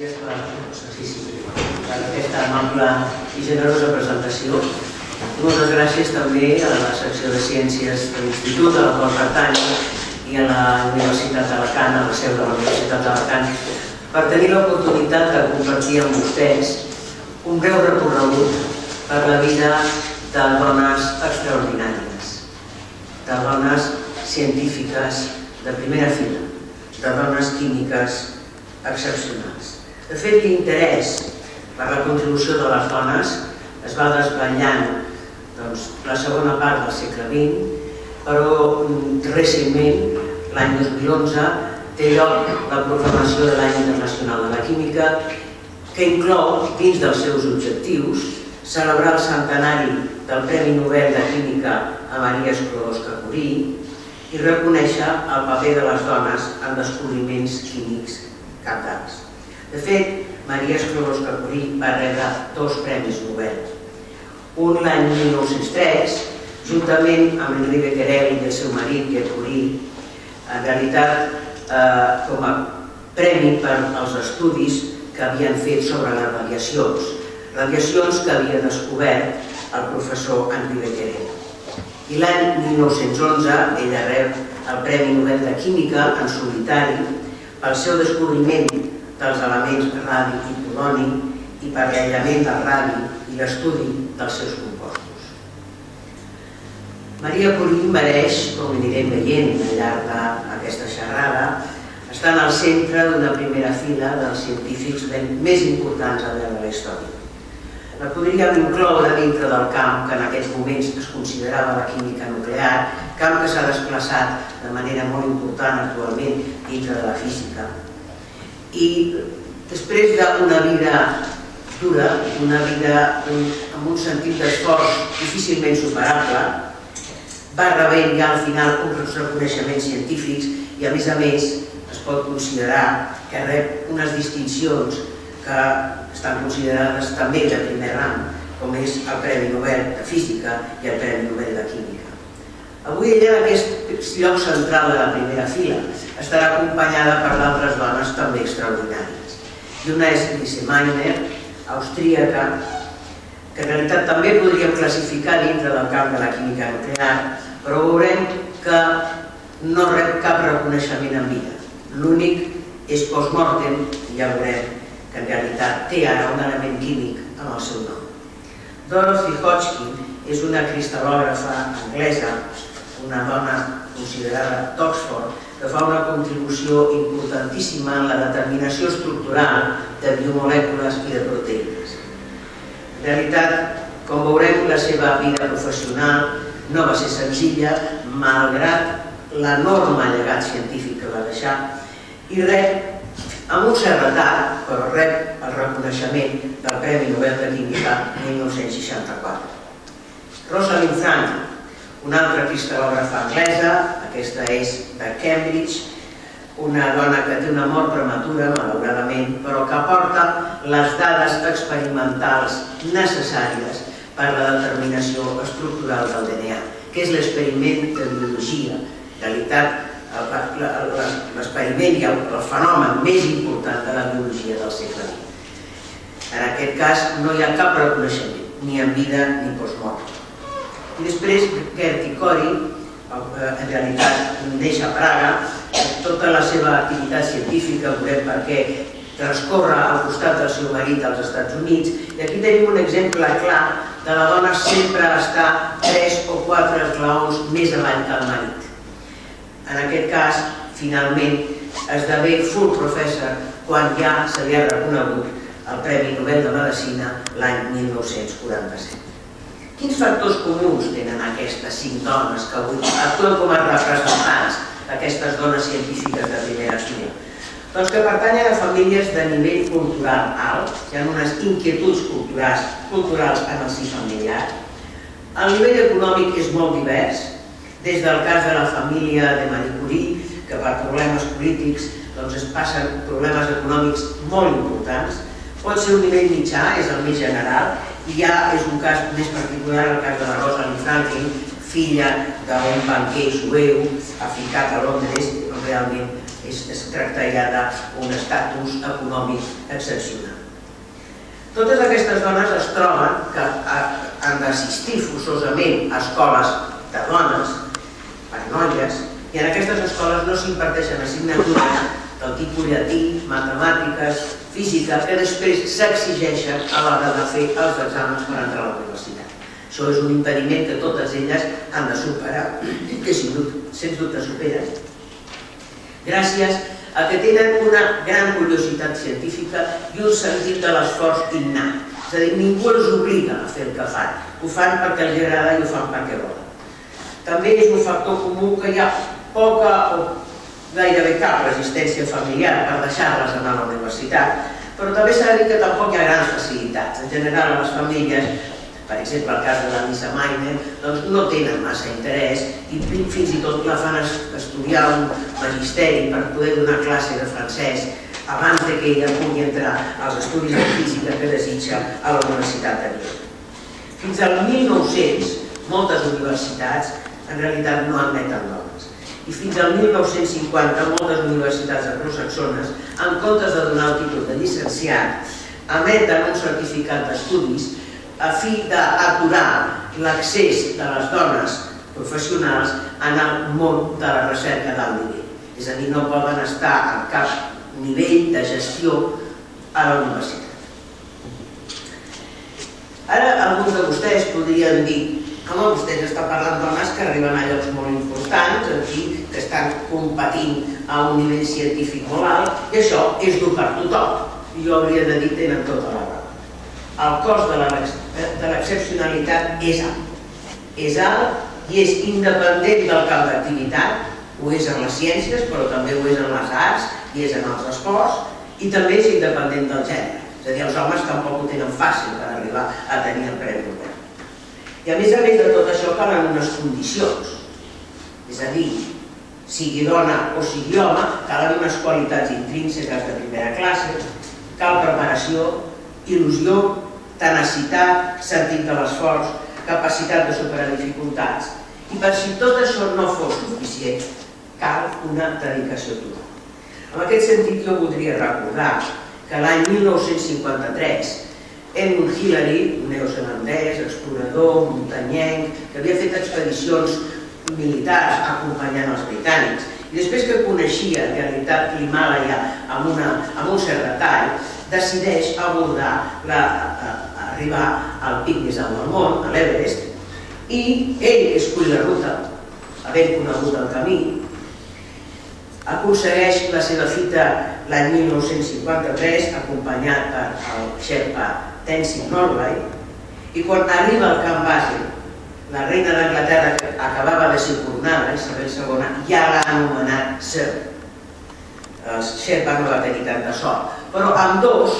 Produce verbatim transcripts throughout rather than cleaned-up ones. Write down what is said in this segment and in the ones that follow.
gràcies per aquesta amable i generosa presentació. Moltes gràcies també a la secció de Ciències de l'Institut, a la qual pertany, i a la Universitat d'Alacant, a la seu de la Universitat d'Alacant, per tenir l'oportunitat de compartir amb vostès un breu recorregut per la vida de dones extraordinàries, de dones científiques de primera fila, de dones químiques excepcionals. De fet, l'interès per la contribució de les dones es va desvetllant la segona part del segle vint, però recentment, l'any dos mil onze, té lloc la proclamació de l'Any Internacional de la Química, que inclou, dins dels seus objectius, celebrar el centenari del Premi Nobel de Química a Marie Sklodowska-Curie i reconèixer el paper de les dones en descobriments químics cabdals. De fet, Marie Sklodowska-Curie va rebre dos Premis Nobel. Un l'any mil nou-cents tres, juntament amb Henri Becquerel i el seu marit, Pierre Curie, en realitat com a premi per als estudis que havien fet sobre les radiacions, radiacions que havia descobert el professor Henri Becquerel. I l'any mil nou-cents onze ella rep el Premi Nobel de Química en solitari pel seu descobriment dels elements radi i poloni i per l'aïllament del radi i l'estudi dels seus compostos. Marie Curie mereix, com anirem veient al llarg d'aquesta xerrada, estan al centre d'una primera fila dels científics més importants al llarg de la història. La podríem incloure dintre del camp que en aquests moments es considerava la química nuclear, camp que s'ha desplaçat de manera molt important actualment dintre de la física. I després d'una vida dura, una vida amb un sentit d'esforç difícilment superable, va rebent ja al final uns reconeixements científics i a més a més es pot considerar que rep unes distincions que estan considerades també de primer rang, com és el Premi Nobel de Física i el Premi Nobel de Química. Avui ella, en aquest lloc central de la primera fila, estarà acompanyada per d'altres dones també extraordinàries. I una és Lise Meitner, austríaca, que en realitat també podríem classificar dintre del camp de la química nuclear, però veurem que no rep cap reconeixement en vida. L'únic és post-mortem, i ja veurem que en realitat té ara un element químic en el seu nom. Dorothy Hotsky és una cristal·lògrafa anglesa, una dona considerada d'Oxford, que fa una contribució importantíssima en la determinació estructural de biomolècules i de proteïnes. En realitat, com veurem, la seva vida professional no va ser senzilla, malgrat l'enorme llegat científic que va deixar, i rep, amb un cert retard, però rep el reconeixement del Premi Nobel de Química mil nou-cents seixanta-quatre. Rosalind Franklin, una altra cristal·lògrafa anglesa, aquesta és de Cambridge, una dona que té una mort prematura, malauradament, però que aporta les dades experimentals necessàries per a la determinació estructural del D N A, que és l'experiment de biologia. En realitat, l'experiment i el fenomen més important de la biologia del segle vint. En aquest cas, no hi ha cap reconeixement, ni en vida ni post-mort. I després, Gerty Cori, en realitat, neix a Praga, tota la seva activitat científica, veurem per què, transcorre al costat del seu marit als Estats Units, i aquí tenim un exemple clar de la dona sempre està tres o quatre esglaons més avall que el marit. En aquest cas, finalment, esdevé full professor quan ja se li ha reconegut el Premi Nobel de Medicina l'any mil nou-cents quaranta-set. Quins factors comuns tenen aquestes cinc dones que avui actuen com a representants d'aquestes dones científiques de primera fila? Doncs que pertanyen a famílies de nivell cultural alt, hi ha unes inquietuds culturals en el si familiar. El nivell econòmic és molt divers, des del cas de la família de Marie Curie, que per problemes polítics es passen problemes econòmics molt importants, pot ser un nivell mitjà, és el més general, i ja és un cas més particular, el cas de la Rosalind Franklin, filla d'un banquer jueu, afincat a Londres, realment Es, es tracta ja d'un estatus econòmic excepcional. Totes aquestes dones es troben que han d'assistir forçosament a escoles de dones, per noies, i en aquestes escoles no s'imparteixen assignatures del tipus llatí, matemàtiques, física, que després s'exigeixen a l'hora de fer els exàmens per entrar a la universitat. Això és un impediment que totes elles han de superar i que sens dubte superen. Gràcies a que tenen una gran curiositat científica i un sentit de l'esforç innat. És a dir, ningú els obliga a fer el que fan. Ho fan perquè els agrada i ho fan perquè volen. També és un factor comú que hi ha poca o gairebé cap resistència familiar per deixar-les anar a la universitat, però també s'ha de dir que tampoc hi ha grans facilitats. En general, les famílies, per exemple, el cas de la Lise Meitner, doncs no tenen massa interès i fins i tot la fan estudiar un magisteri per poder donar classe de francès abans que ella pugui entrar als estudis de física que desitja a la Universitat de Viena. Fins al mil nou-cents, moltes universitats en realitat no admeten dones. I fins al mil nou-cents cinquanta, moltes universitats anglosaxones, en comptes de donar el títol de llicenciat, emeten un certificat d'estudis a fi d'aturar l'accés de les dones professionals en el món de la recerca d'alt nivell. És a dir, no poden estar en cap nivell de gestió a la universitat. Ara, alguns de vostès podrien dir: home, vostès estan parlant dones que arriben a llocs molt importants, aquí, que estan competint a un nivell científic molt alt, i això és dur per tothom. Jo hauria de dir que tenen tota la raó. El cost de l'excepcionalitat és alt. És alt i és independent del camp d'activitat. Ho és en les ciències, però també ho és en les arts, i és en els esports, i també és independent del gènere. És a dir, els homes tampoc ho tenen fàcil per arribar a tenir el premi Nobel. I a més a més de tot això calen unes condicions. És a dir, sigui dona o sigui home, calen unes qualitats intrínseques de primera classe, cal preparació, il·lusió, tenacitat, sentit de l'esforç, capacitat de superar dificultats. I per si tot això no fos suficient, cal una dedicació total. En aquest sentit, jo voldria recordar que l'any mil nou-cents cinquanta-tres, Edmund Hillary, un neozelandès, explorador, muntanyenc, que havia fet expedicions militars acompanyant els britànics, i després que coneixia en realitat l'Himàlaia amb un cert detall, decideix abordar arribar al pic més alt del món, a l'Everest, i ell escull la ruta, havent conegut el camí, aconsegueix la seva fita l'any mil nou-cents cinquanta-tres, acompanyat pel xerpa Tenzing Norgay, i quan arriba al camp base, la reina d'Anglaterra, que acabava de ser coronada, Isabel segona, ja l'ha anomenat Sir. El xerpa no va tenir tanta sort, però amb dos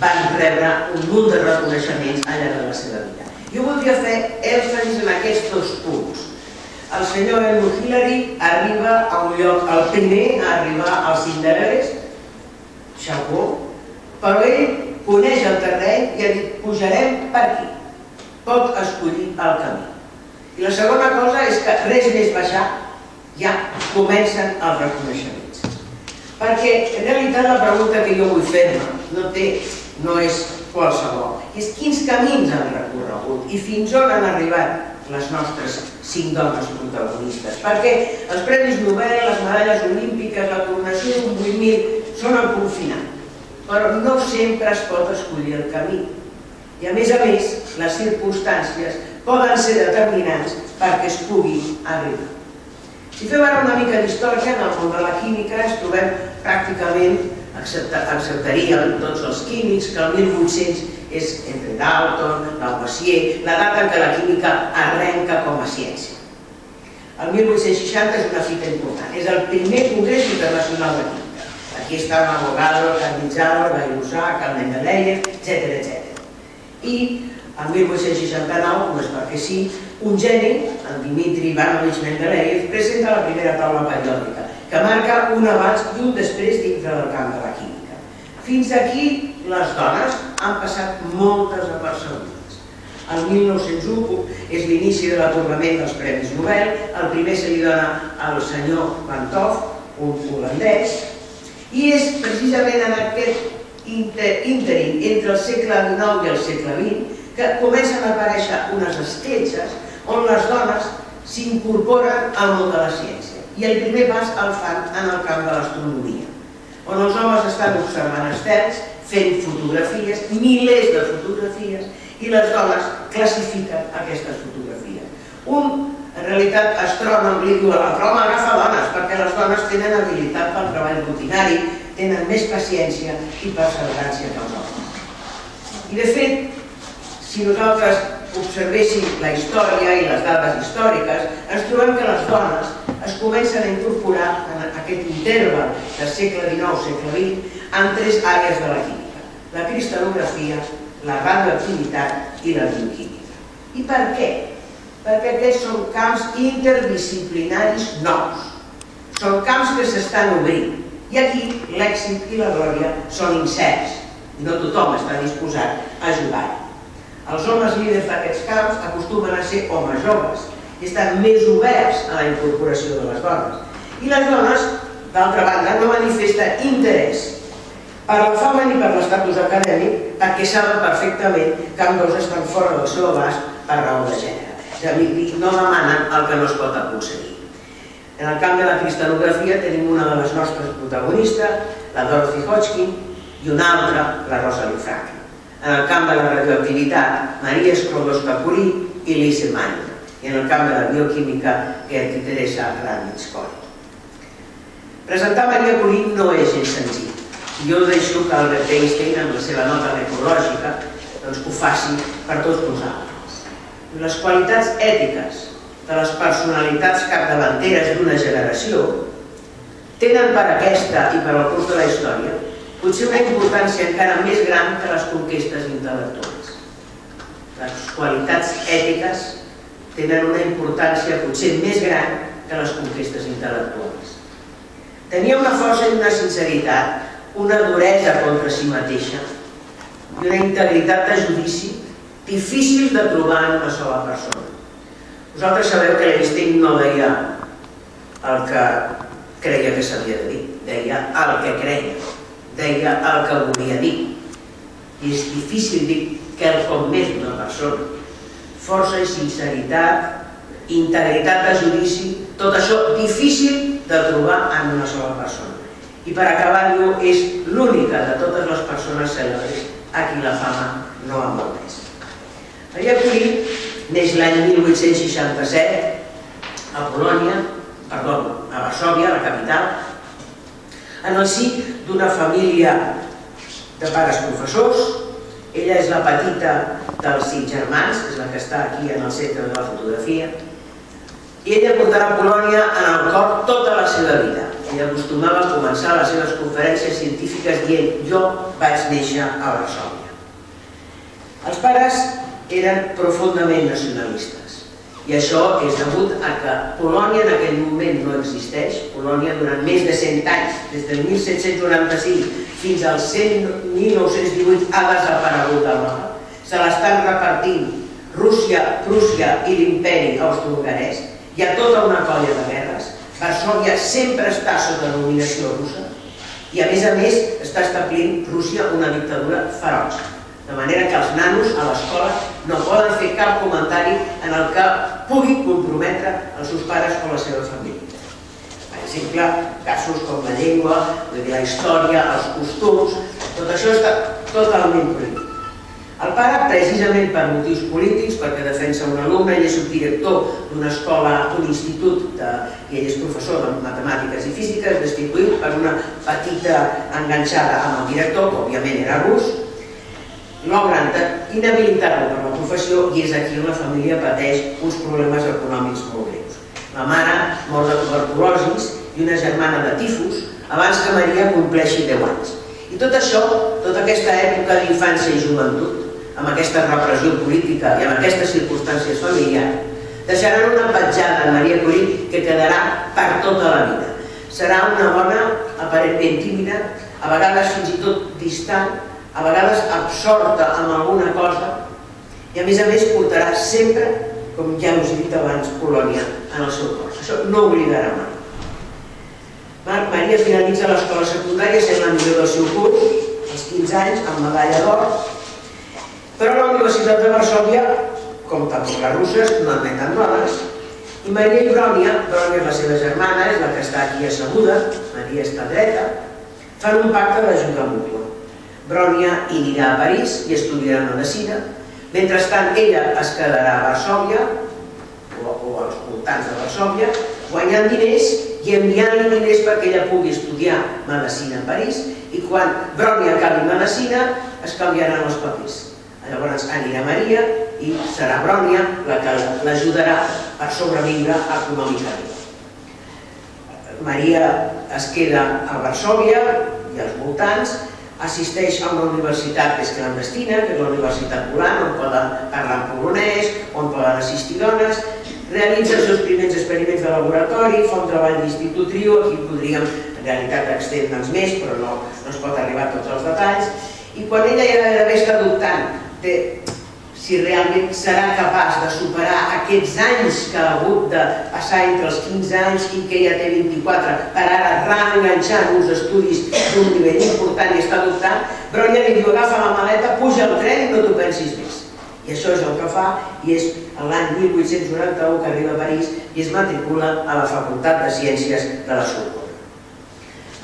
van rebre un munt de reconeixements al llarg de la seva vida. Jo voldria fer èmfasi en aquests dos punts. El senyor Edmund Hillary arriba a un lloc, el primer a arribar al cim de l'Everest, xapó, però ell coneix el terreny i ha dit: pujarem per aquí. Pot escollir el camí. I la segona cosa és que res més baixar ja comencen els reconeixements. Perquè en realitat la pregunta que jo vull fer-me no és qualsevol, és quins camins han recorregut i fins on han arribat les nostres cinc dones protagonistes. Perquè els premis Nobel, les medalles olímpiques, la coronació d'un vuit mil són el punt final, però no sempre es pot escollir el camí. I a més a més, les circumstàncies poden ser determinants perquè es pugui arribar. Si fem ara una mica d'història, en el món de la química ens trobem pràcticament, acceptaríem tots els químics, que el mil vuit-cents és entre Dalton, Lavoisier, la data en què la química arrenca com a ciència. El mil vuit-cents seixanta és una fita important, és el primer Congrés Internacional de Química. Aquí estaven Avogadro, Cavendish, Gay-Lussac, Carl Mendeleev, etcètera, etcètera. I en mil vuit-cents seixanta-nou, només perquè sí, un geni, el Dimitri Ivanovich Mendeleev, presenta la primera taula periòdica, que marca un abans i un després dintre del camp de la química. Fins aquí les dones han passat moltes apercebudes. El mil nou-cents u és l'inici de l'atorgament dels Premis Nobel, el primer se li dona al senyor Planck, un holandès, i és precisament en aquest ínterim entre el segle dinou i el segle vint que comencen a aparèixer unes escletxes on les dones s'incorporen al món de la ciència. I el primer pas el fan en el camp de l'astronomia, on els homes estan observant estels, fent fotografies, milers de fotografies, i les dones classifiquen aquestes fotografies. Un, en realitat, astrònom li diu a l'altre, home, agafa dones, perquè les dones tenen habilitat pel treball rutinari, tenen més paciència i perseverància que els homes. I, de fet, si nosaltres observéssim la història i les dades històriques, ens trobem que les dones es comencen a incorporar en aquest interval del segle dinou segle vint en tres àrees de la química: la cristal·lografia, la radioactivitat i la bioquímica. I per què? Perquè aquests són camps interdisciplinaris nous. Són camps que s'estan obrint. I aquí l'èxit i la glòria són incerts. No tothom està disposat a jugar-hi. Els homes líders d'aquests camps acostumen a ser homes joves i estan més oberts a la incorporació de les dones. I les dones, d'altra banda, no manifesten interès per la fama ni per l'estatus acadèmic perquè saben perfectament que ambdós estan fora del seu abast per raó de gènere. És a dir, no demanen el que no es pot aconseguir. En el camp de la cristal·lografia tenim una de les nostres protagonistes, la Dorothy Hotsky, i una altra, la Rosalind Franklin. En el camp de la radioactivitat, Marie Sklodowska-Curie i Lise Meitner. I en el camp de la bioquímica, Gerty Cori. Presentar Marie Curie no és gens senzill. Jo deixo que Albert Einstein, amb la seva nota ecològica, ho faci per tots nosaltres. Les qualitats ètiques de les personalitats capdavanteres d'una generació tenen per aquesta i per al curs de la història potser una importància encara més gran que les conquestes intel·lectuals. Les qualitats ètiques tenen una importància potser més gran que les conquestes intel·lectuals. Tenia una força i una sinceritat, una duresa contra si mateixa i una integritat de judici difícil de trobar en una sola persona. Vosaltres sabeu que Einstein no deia el que creia que s'havia de dir, deia el que creia. Deia el que volia dir. I és difícil dir quelcom més d'una persona. Força i sinceritat, integritat de judici, tot això difícil de trobar en una sola persona. I per acabar, diu, és l'única de totes les persones cèlebres a qui la fama no ha malmès. Marie Curie neix l'any mil vuit-cents seixanta-set a Polònia, perdó, a Varsòvia, la capital, en el si d'una família de pares professors. Ella és la petita dels cinc germans, és la que està aquí en el centre de la fotografia, i ella portarà a Polònia en el cor tota la seva vida. Ella acostumava a començar les seves conferències científiques dient «Jo vaig néixer a Varsòvia». Els pares eren profundament nacionalistes, i això és degut a que Polònia en aquell moment no existeix. Polònia durant més de cent anys, des del mil set-cents noranta-cinc fins al mil nou-cents divuit, ha desaparegut del mapa. Se l'estan repartint Rússia, Prússia i l'imperi austro-hongarès. Hi ha tota una colla de guerres. Varsòvia sempre està sota dominació russa i a més a més està establint Rússia una dictadura feroç. De manera que els nanos a l'escola no poden fer cap comentari en el que pugui comprometre els seus pares o la seva família. Per exemple, casos com la llengua, la història, els costums, tot això està totalment prohibit. El pare, precisament per motius polítics, perquè defensa un alumne, ell és un director d'una escola, d'un institut, i ell és professor de matemàtiques i físiques, destituït per una petita enganxada amb el director, que òbviament era rus, logren inhabilitar-lo per la professió, i és aquí on la família pateix uns problemes econòmics molt greus. La mare mor de tuberculosis i una germana de tifus abans que Maria compleixi deu anys. I tot això, tota aquesta època d'infància i joventut, amb aquesta repressió política i amb aquestes circumstàncies familiars, deixaran una petjada en Marie Curie que quedarà per tota la vida. Serà una dona aparentment tímida, a vegades fins i tot distant, a vegades absorta en alguna cosa, i a més a més portarà sempre, com ja us he dit abans, Polònia en el seu cor. Això no oblidarà mai. Maria finalitza l'escola secundària sent la millor del seu curs, als quinze anys, amb medalla d'or, però la Universitat de Varsòvia, com també les russes, no admeten dones, i Maria i Bronia, Bronia és la seva germana, és la que està aquí asseguda, Maria està dreta, fan un pacte d'ajuda mútua. Bronia irà a París i estudiarà medicina, mentrestant ella es quedarà a Varsòvia, o als voltants de Varsòvia, guanyant diners i enviant-li diners perquè ella pugui estudiar medicina a París, i quan Bronia acabi medicina es canviaran els papers. Llavors anirà Maria i serà Bronia la que l'ajudarà a sobreviure econòmicament. Maria es queda a Varsòvia i als voltants, assisteix a una universitat que és clandestina, que és la Universitat Polana, on poden parlar polonès, on poden assistir dones, realitza els seus primers experiments de laboratori, fa un treball d'institutriu, aquí podríem en realitat extendre'ns més, però no es pot arribar a tots els detalls, i quan ella ja gairebé està dubtant de si realment serà capaç de superar aquests anys que ha hagut de passar entre els quinze anys i que ja té vint-i-quatre, per ara reenganxar uns estudis d'un nivell important i està dubtant, però ella li diu, agafa la maleta, puja al tren i no t'ho pensis més. I això és el que fa, i és l'any mil vuit-cents noranta-u que arriba a París i es matricula a la Facultat de Ciències de la Sorbona.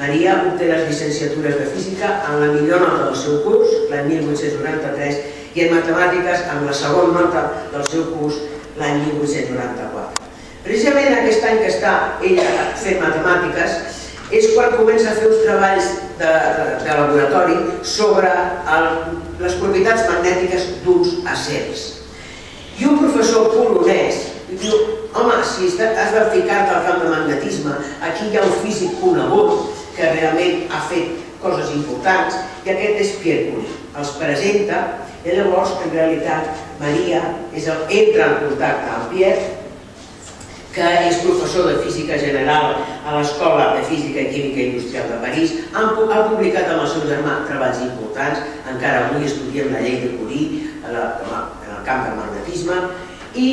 Maria obté les llicenciatures de Física en la millor nota del seu curs, l'any mil vuit-cents noranta-tres, i en Matemàtiques en la segona nota del seu curs, l'any mil vuit-cents noranta-quatre. Precisament aquest any que està ella fent Matemàtiques és quan comença a fer uns treballs de laboratori sobre les propietats magnètiques d'uns acers. I un professor polonès diu, home, si has de ficar-te al camp de magnetisme, aquí hi ha un físic conegut que realment ha fet coses importants, i aquest és Pierre Curie. Els presenta, i llavors, en realitat, Maria entra en contacte amb Pierre, que és professor de Física General a l'Escola de Física i Química Industrial de París, ha publicat amb el seu germà treballs importants, encara avui estudiem la llei de Curie en el camp del magnetisme, i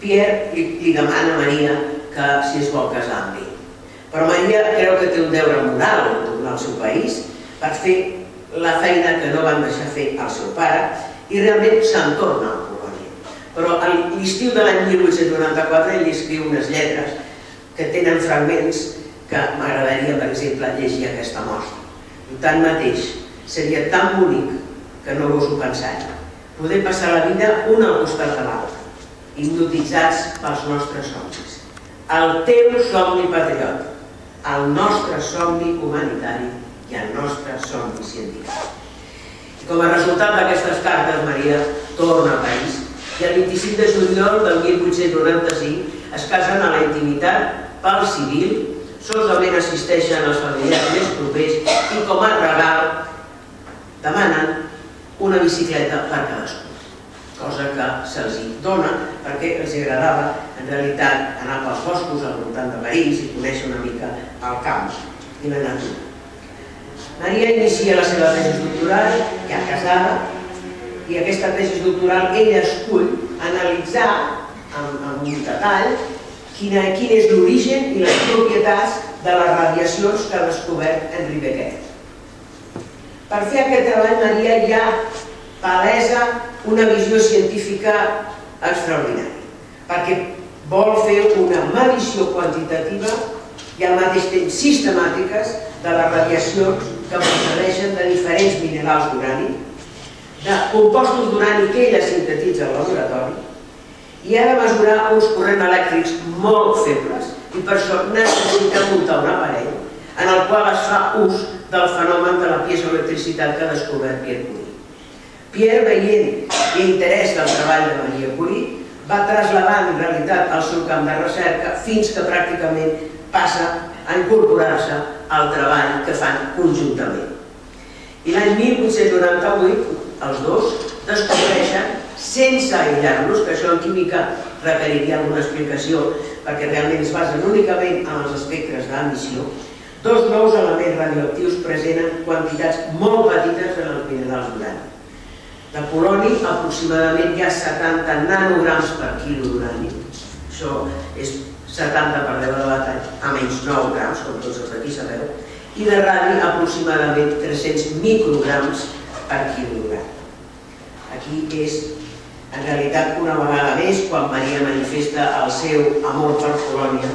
Pierre li demana a Maria que si es vol casar amb ell. Però Maria creu que té un deure moral de tornar al seu país per fer la feina que no van deixar fer al seu pare, i realment se'n torna al Polònia. Però a l'estiu de l'any mil vuit-cents noranta-quatre ell escriu unes lletres que tenen fragments que m'agradaria, per exemple, llegir aquesta mostra. Tanmateix, seria tan bonic que no vos ho pensar. Poder passar la vida una al costat de l'altra, hipnotitzats pels nostres somnis. El teu somni patriota, el nostre somni humanitari i el nostre somni científic. Com a resultat d'aquestes cartes, Maria torna a París, i el vint-i-cinc de juliol del mil vuit-cents noranta-cinc es casen a la intimitat pel civil, solament assisteixen als familiars més propers i com a regal demanen una bicicleta per cadascú, cosa que se'ls dona perquè els agradava en realitat anar pels boscos al voltant de París i conèixer una mica el camp i la natura. Maria inicia la seva tesi doctoral, ja casada, i aquesta tesi doctoral ella escull analitzar amb un detall quin és l'origen i les propietats de les radiacions que ha descobert Henri Becquerel. Per fer aquest treball, Maria ja palesa una visió científica extraordinària, perquè vol fer una medició quantitativa i al mateix temps sistemàtiques de les radiacions que procedeixen de diferents minerals d'urani, de compostos d'urani que ella sintetitza al laboratori, i ha de mesurar uns corrents elèctrics molt febles, i per això necessita muntar un aparell en el qual es fa ús del fenomen de la piezoelectricitat que ha descobert Pierre Curie. Pierre, veient l'interès del treball de Marie Curie, va traslladar en realitat el seu camp de recerca fins que pràcticament passa a incorporar-se al treball que fan conjuntament. I l'any mil vuit-cents noranta-vuit, els dos descobreixen, sense aïllar-los, que això en química requeriria alguna explicació perquè realment es basen únicament en els espectres d'emissió, dos nous elements radioactius presenten quantitats molt petites en els minerals d'urani. De poloni, aproximadament hi ha setanta nanograms per quilo d'urani. Això és setanta per deu a la batalla, a menys nou grams, com tots els d'aquí sabeu, i de radi aproximadament tres-cents micrograms per quilogram. Aquí és, en realitat, una vegada més, quan Maria manifesta el seu amor per Polònia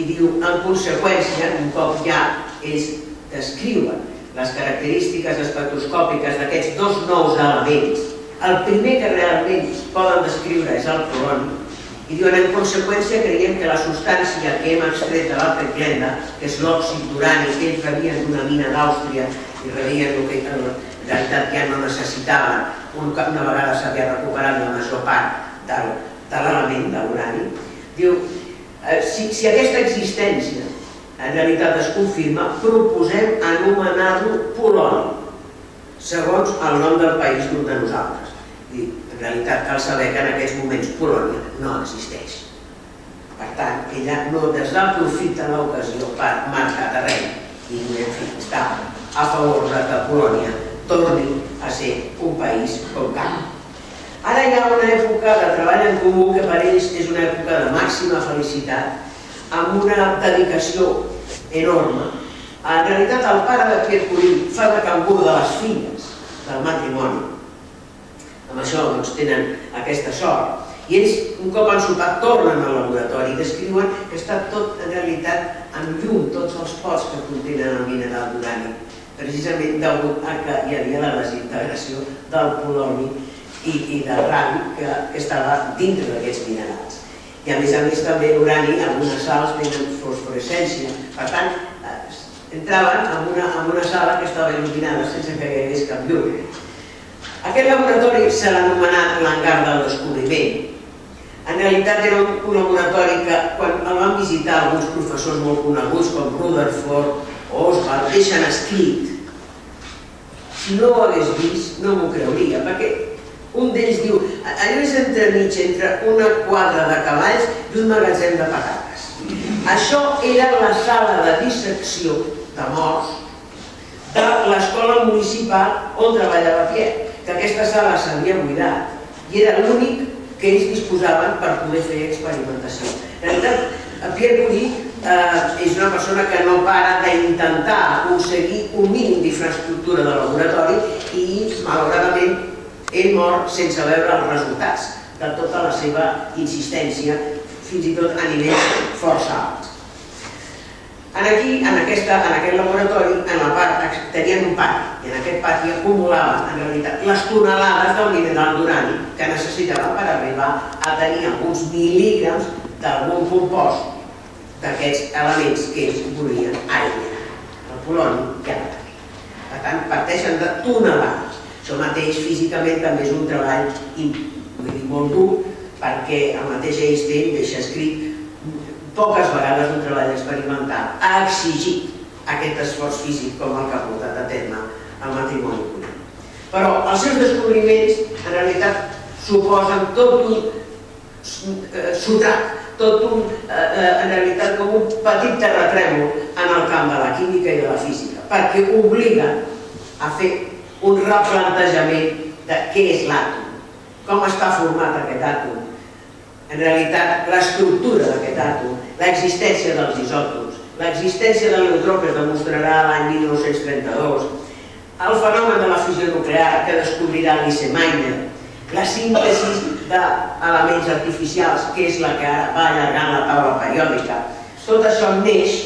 i diu, en conseqüència, un cop ja ells descriuen les característiques espectroscòpiques d'aquests dos nous elements. El primer que realment poden descriure és el poloni, i diuen, en conseqüència, creiem que la substància que hem extret de l'altra clenda, que és l'òxid d'urani, que ells rebien d'una mina d'Àustria i rebien el que en realitat ja no necessitaven, una vegada s'havia recuperat la major part de l'element de l'urani, diu, si aquesta existència en realitat es confirma, proposem anomenar-lo poloni, segons el nom del país d'un de nosaltres. En realitat cal saber que en aquests moments Polònia no existeix. Per tant, ella no desaprofita l'ocasió per marcar terreny i, en fi, està a favor que Polònia torni a ser un país com cap. Ara hi ha una època de treball en comú que per ells és una època de màxima felicitat, amb una dedicació enorme. En realitat, el pare de Pierre Curie fa de canguru de les filles del matrimoni. Amb això tenen aquesta sort. I ells, un cop han sopat, tornen al laboratori i descriuen que està tot, en realitat, en llum, tots els pots que contenen el mineral d'urani, precisament degut a que hi havia la desintegració del poloni i del radi que estava dintre d'aquests minerals. I, a més a més, també l'urani, algunes sals tenen fosforescència. Per tant, entraven en una sala que estava il·luminada sense que hi hagués cap llum. Aquest laboratori s'ha anomenat l'hangar del descobriment. En realitat era un laboratori que, quan el van visitar alguns professors molt coneguts com Rutherford o Oswald, deixen escrit. Si no ho hagués vist, no m'ho creuria, perquè un d'ells diu, allò és entremig entre una quadra de cavalls i un magatzem de patates. Això era la sala de dissecció de morts de l'escola municipal on treballava Pierre, que aquesta sala s'havia buidat i era l'únic que ells disposaven per poder fer experimentació. En realitat, Pierre Curie és una persona que no para d'intentar aconseguir un mínim d'infraestructura de laboratori i, malauradament, ell mor sense veure els resultats de tota la seva insistència, fins i tot a nivells força alts. Aquí, en aquest laboratori, tenien un pati, i en aquest pati acumulaven, en realitat, les tonelades del mineral d'urani que necessitaven per arribar a tenir alguns mil·lígrams d'algun compost d'aquests elements que ells volien aïllar. El poloni ja no tenia. Per tant, parteixen de tonelades. Això mateix, físicament, també és un treball molt dur, perquè el mateix Einstein deixa escrit poques vegades un treball experimental. Ha exigit aquest esforç físic com el que ha portat a terme el matrimoni Curie. Però els seus descobriments, en realitat, suposen tot un sotrac, tot un, en realitat, com un petit terratrèmol en el camp de la química i de la física, perquè obliga a fer un replantejament de què és l'àtom, com està format aquest àtom, en realitat l'estructura d'aquest àtom, l'existència dels isòtops, l'existència del neutró que es demostrarà l'any mil nou-cents trenta-dos, el fenomen de la fissió nuclear que descobrirà Lise Meitner, la síntesi d'elements artificials, que és la que ara va allargant la taula periòdica. Tot això neix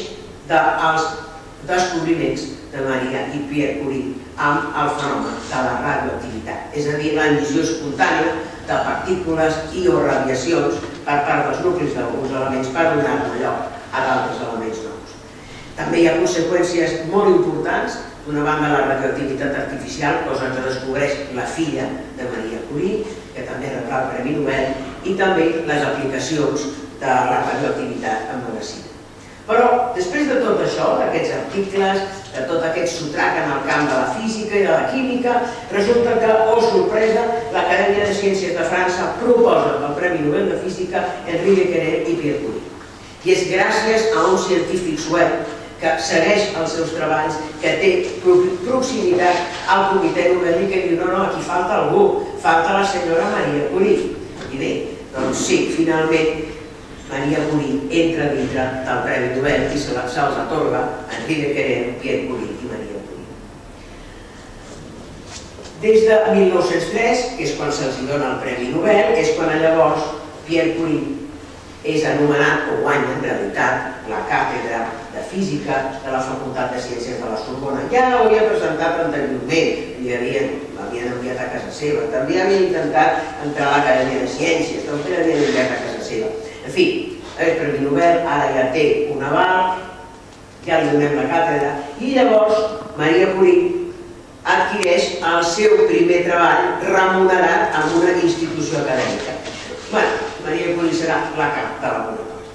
dels descobriments de Maria i Pierre Curie amb el fenomen de la radioactivitat, és a dir, l'emissió espontània de partícules i o radiacions per part dels nuclis d'alguns elements per donar-ne lloc a d'altres elements nous. També hi ha conseqüències molt importants, d'una banda la radioactivitat artificial, cosa que descobreix la filla de Marie Curie, que també rebrà el Premi Nobel, i també les aplicacions de la radioactivitat en medicina. Però, després de tot això, d'aquests articles, de tot aquest sotrac en el camp de la física i de la química, resulta que, oh sorpresa, l'Acadèmia de Ciències de França proposa el Premi Nobel de Física Henri Becquerel i Pierre Curie. I és gràcies a un científic suec que segueix els seus treballs, que té proximitat al Comitè Nobel i que diu, no, no, aquí falta algú, falta la senyora Marie Curie. I bé, doncs sí, finalment, Maria Curie entra dintre del Premi Nobel i se se'ls atorga Henri Becquerel, Pierre Curie i Maria Curie. Des de mil nou-cents tres, que és quan se'ls dona el Premi Nobel, és quan llavors Pierre Curie és anomenat o guanya en realitat la càtedra de física de la Facultat de Ciències de la Sorbona. Ja l'hauria presentat anteriorment, l'havien enviat a casa seva, també havien intentat entrar a l'Acadèmia de Ciències, també l'havien enviat a casa seva. En fi, el Premi Nobel ara ja té un aval, ja li donem la càtedra, i llavors Maria Curie adquireix el seu primer treball remunerat en una institució acadèmica. Maria Curie serà la cap de la bona cosa.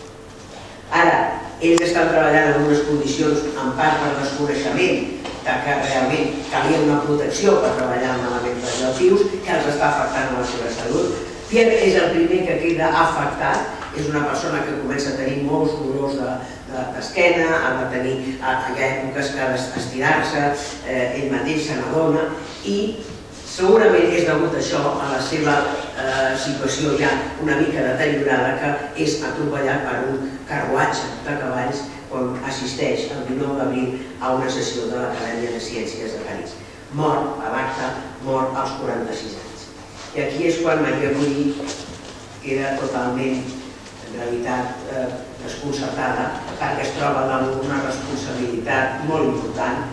Ara, ells estan treballant en unes condicions en part per desconeixement que realment calia una protecció per treballar amb elements radioactius que els està afectant a la seva salut. Pierre és el primer que queda afectat, és una persona que comença a tenir molts dolors d'esquena, ha de tenir èpoques que ha d'estirar-se, ell mateix se n'adona, i segurament és degut a això, a la seva situació ja una mica deteriorada, que és atropellat per un carruatge de cavalls on assisteix el dinou d'abril a una sessió de l'Acadèmia de Ciències de París. Mor a l'acte, mor als quaranta-sis anys. I aquí és quan Maria Curie queda totalment, en realitat, desconcertada, perquè es troba amb una responsabilitat molt important,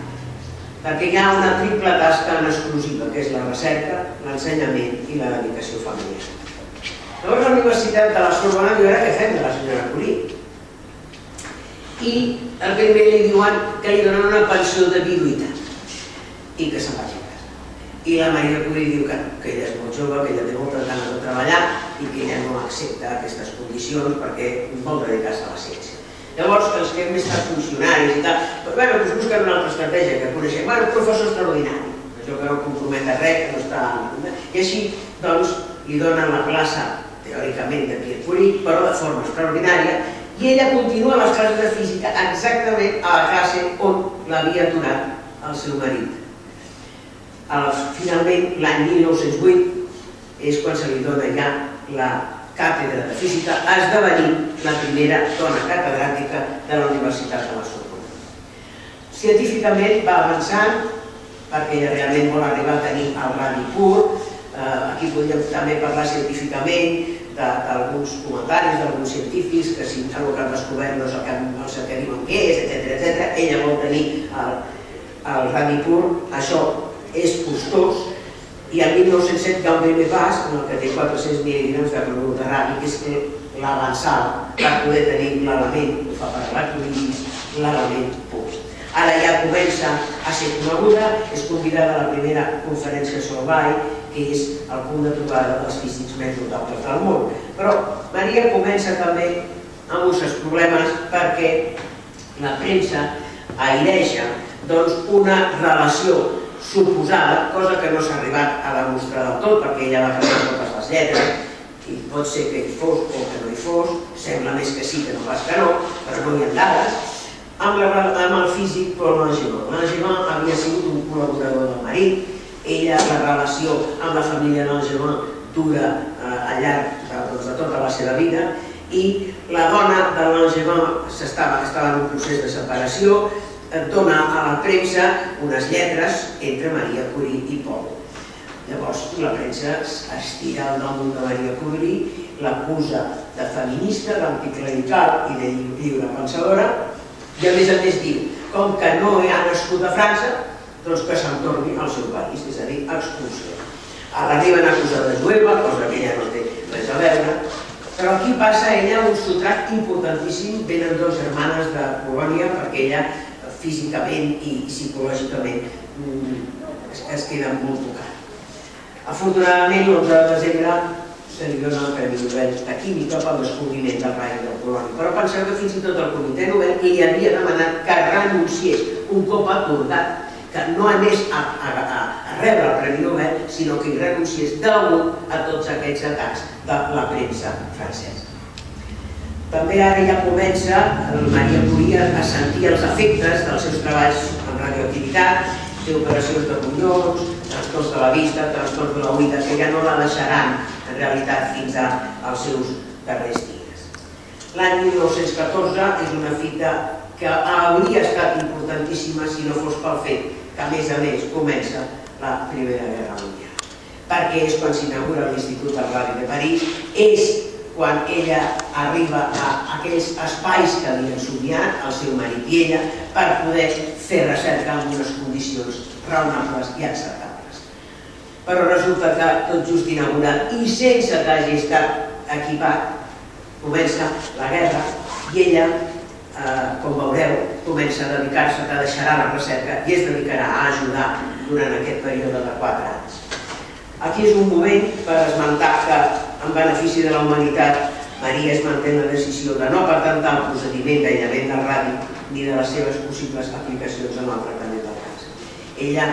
perquè hi ha una triple tasca en exclusiva, que és la recerca, l'ensenyament i la dedicació familiar. Llavors, a la Universitat de la Sorbona diu ara què fem de la senyora Curie. I el primer li diuen que li donen una pensió de viduïtat i que se'n vagi a casa. I la Maria Curie diu que no, que ella és molt jove, que ella té moltes ganes de treballar i que ella no accepta aquestes condicions perquè vol dedicar-se a la ciència. Llavors, els que hem estat funcionaris i tal, doncs, bueno, doncs busquen una altra estratègia que coneixem. Bueno, professor extraordinari, això que no compromet a res, no està... I així, doncs, li donen la plaça, teòricament, de Pierre Curie, però de forma extraordinària, i ella continua les classes de física exactament a la classe on l'havia aturat el seu marit. Finalment, l'any mil nou-cents vuit és quan se li dona ja la càtedra de física, ha esdevenit la primera dona catedràtica de la Universitat de la Sorbona. Científicament va avançant, perquè ella realment vol arribar a tenir el radi pur. Aquí podríem també parlar científicament d'alguns comentaris d'alguns científics que si el que han descobert no és el que diuen que és, etcètera. Ella vol tenir el radi pur, això és costós, i el mil nou-cents set hi ha un primer pas en el que té quatre-cents mil·lígrams de clorur de radi, que és que l'avançada per poder tenir l'element, ho fa per l'acrolitis, l'element pur. Ara ja comença a ser coneguda, és convidada a la primera conferència Solvay, que és el punt de trobada dels físics més notables del món. Però Maria comença també amb uns problemes perquè la premsa aireja una relació suposada, cosa que no s'ha arribat a demostrar del tot, perquè ella va canviar totes les lletres i pot ser que hi fos o que no hi fos, sembla més que sí que no pas que no, però no hi ha dades, amb el físic Paul Langevin. Langevin havia sigut un col·laborador del marit, ella la relació amb la família Langevin dura al llarg de tota la seva vida, i la dona de Langevin estava en un procés de separació, dona a la premsa unes lletres entre Maria Curie i Paul. Llavors, la premsa estira el nom de Maria Curie, l'acusa de feminista, d'anticlerical i de lliure pensadora, i a més a més diu, com que no ha nascut a França, doncs que se'n torni al seu país, és a dir, expulsió. La diuen acusada de jueva, cosa que ella no té res a veure, però aquí passa ella un sotrac importantíssim, venen dues germanes de Bronia, perquè ella físicament i psicològicament es queda molt tocat. Afortunadament, l'onze de desembre se li dona el Premi Nobel de Química pel descobriment del radi del poloni, però penseu que fins i tot el Comitè Nobel li havia demanat que renunciés un cop acordat, que no anés a rebre el Premi Nobel, sinó que hi renunciés degut a tots aquests atacs de la premsa francesa. També ara ja comença Maria Curie a sentir els efectes dels seus treballs en radioactivitat, té operacions de ronyons, trastorns de la vista, trastorns de la oïda, que ja no la deixaran en realitat fins als seus darrers dies. l'any mil nou-cents catorze és una fita que hauria estat importantíssima si no fos pel fet que, a més a més, comença la Primera Guerra Mundial. Perquè és quan s'inaugura l'Institut Agrari de París, és quan ella arriba a aquells espais que havien somiat, el seu marit i ella, per poder fer recerca en unes condicions raonables i acceptables. Però resulta que tot just inaugurat i sense que hagi estat equipat, comença la guerra i ella, com veureu, comença a dedicar-se, que deixarà la recerca i es dedicarà a ajudar durant aquest període de quatre anys. Aquí és un moment per esmentar que, en benefici de la humanitat, Maria es manté la decisió de no patentar el procediment d'aïllament del radi ni de les seves possibles aplicacions en el tractament del càncer. Ella,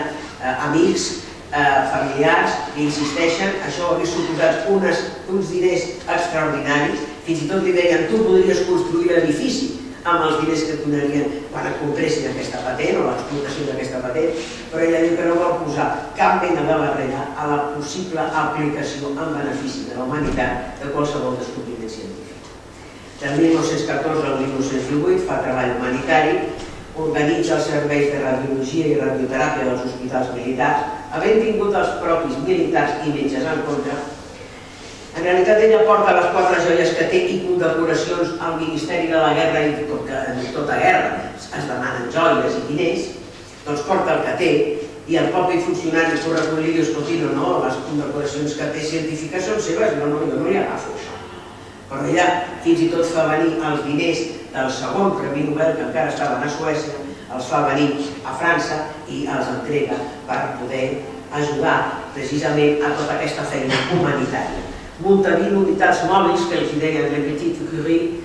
amics, familiars, li insisteixen, això hauria suposat uns diners extraordinaris, fins i tot li deien, tu podries construir l'edifici amb els diners que et donarien quan et compressin aquesta patent o l'explotació d'aquesta patent, però ella diu que no vol posar cap mena de barrera a la possible aplicació en benefici de la humanitat de qualsevol descobriment científic. Del mil nou-cents catorze al mil nou-cents divuit fa treball humanitari, organitza els serveis de radiologia i radioteràpia dels hospitals militars, havent tingut els propis militars i metges en contra. En realitat, ella porta les quatre joies que té i condecoracions al Ministeri de la Guerra i com que en tota guerra es demanen joies i diners, doncs porta el que té i el propi funcionari s'ho recollir i diu, escolti, no, no, les condecoracions que té científiques són seves, no, no, jo no li agafo això. Però ella fins i tot fa venir els diners del segon Premi Nobel, que encara estaven a Suècia, els fa venir a França i els entrega per poder ajudar precisament a tota aquesta feina humanitària. munta vint unitats mòbils, que els deien de Petit Curie,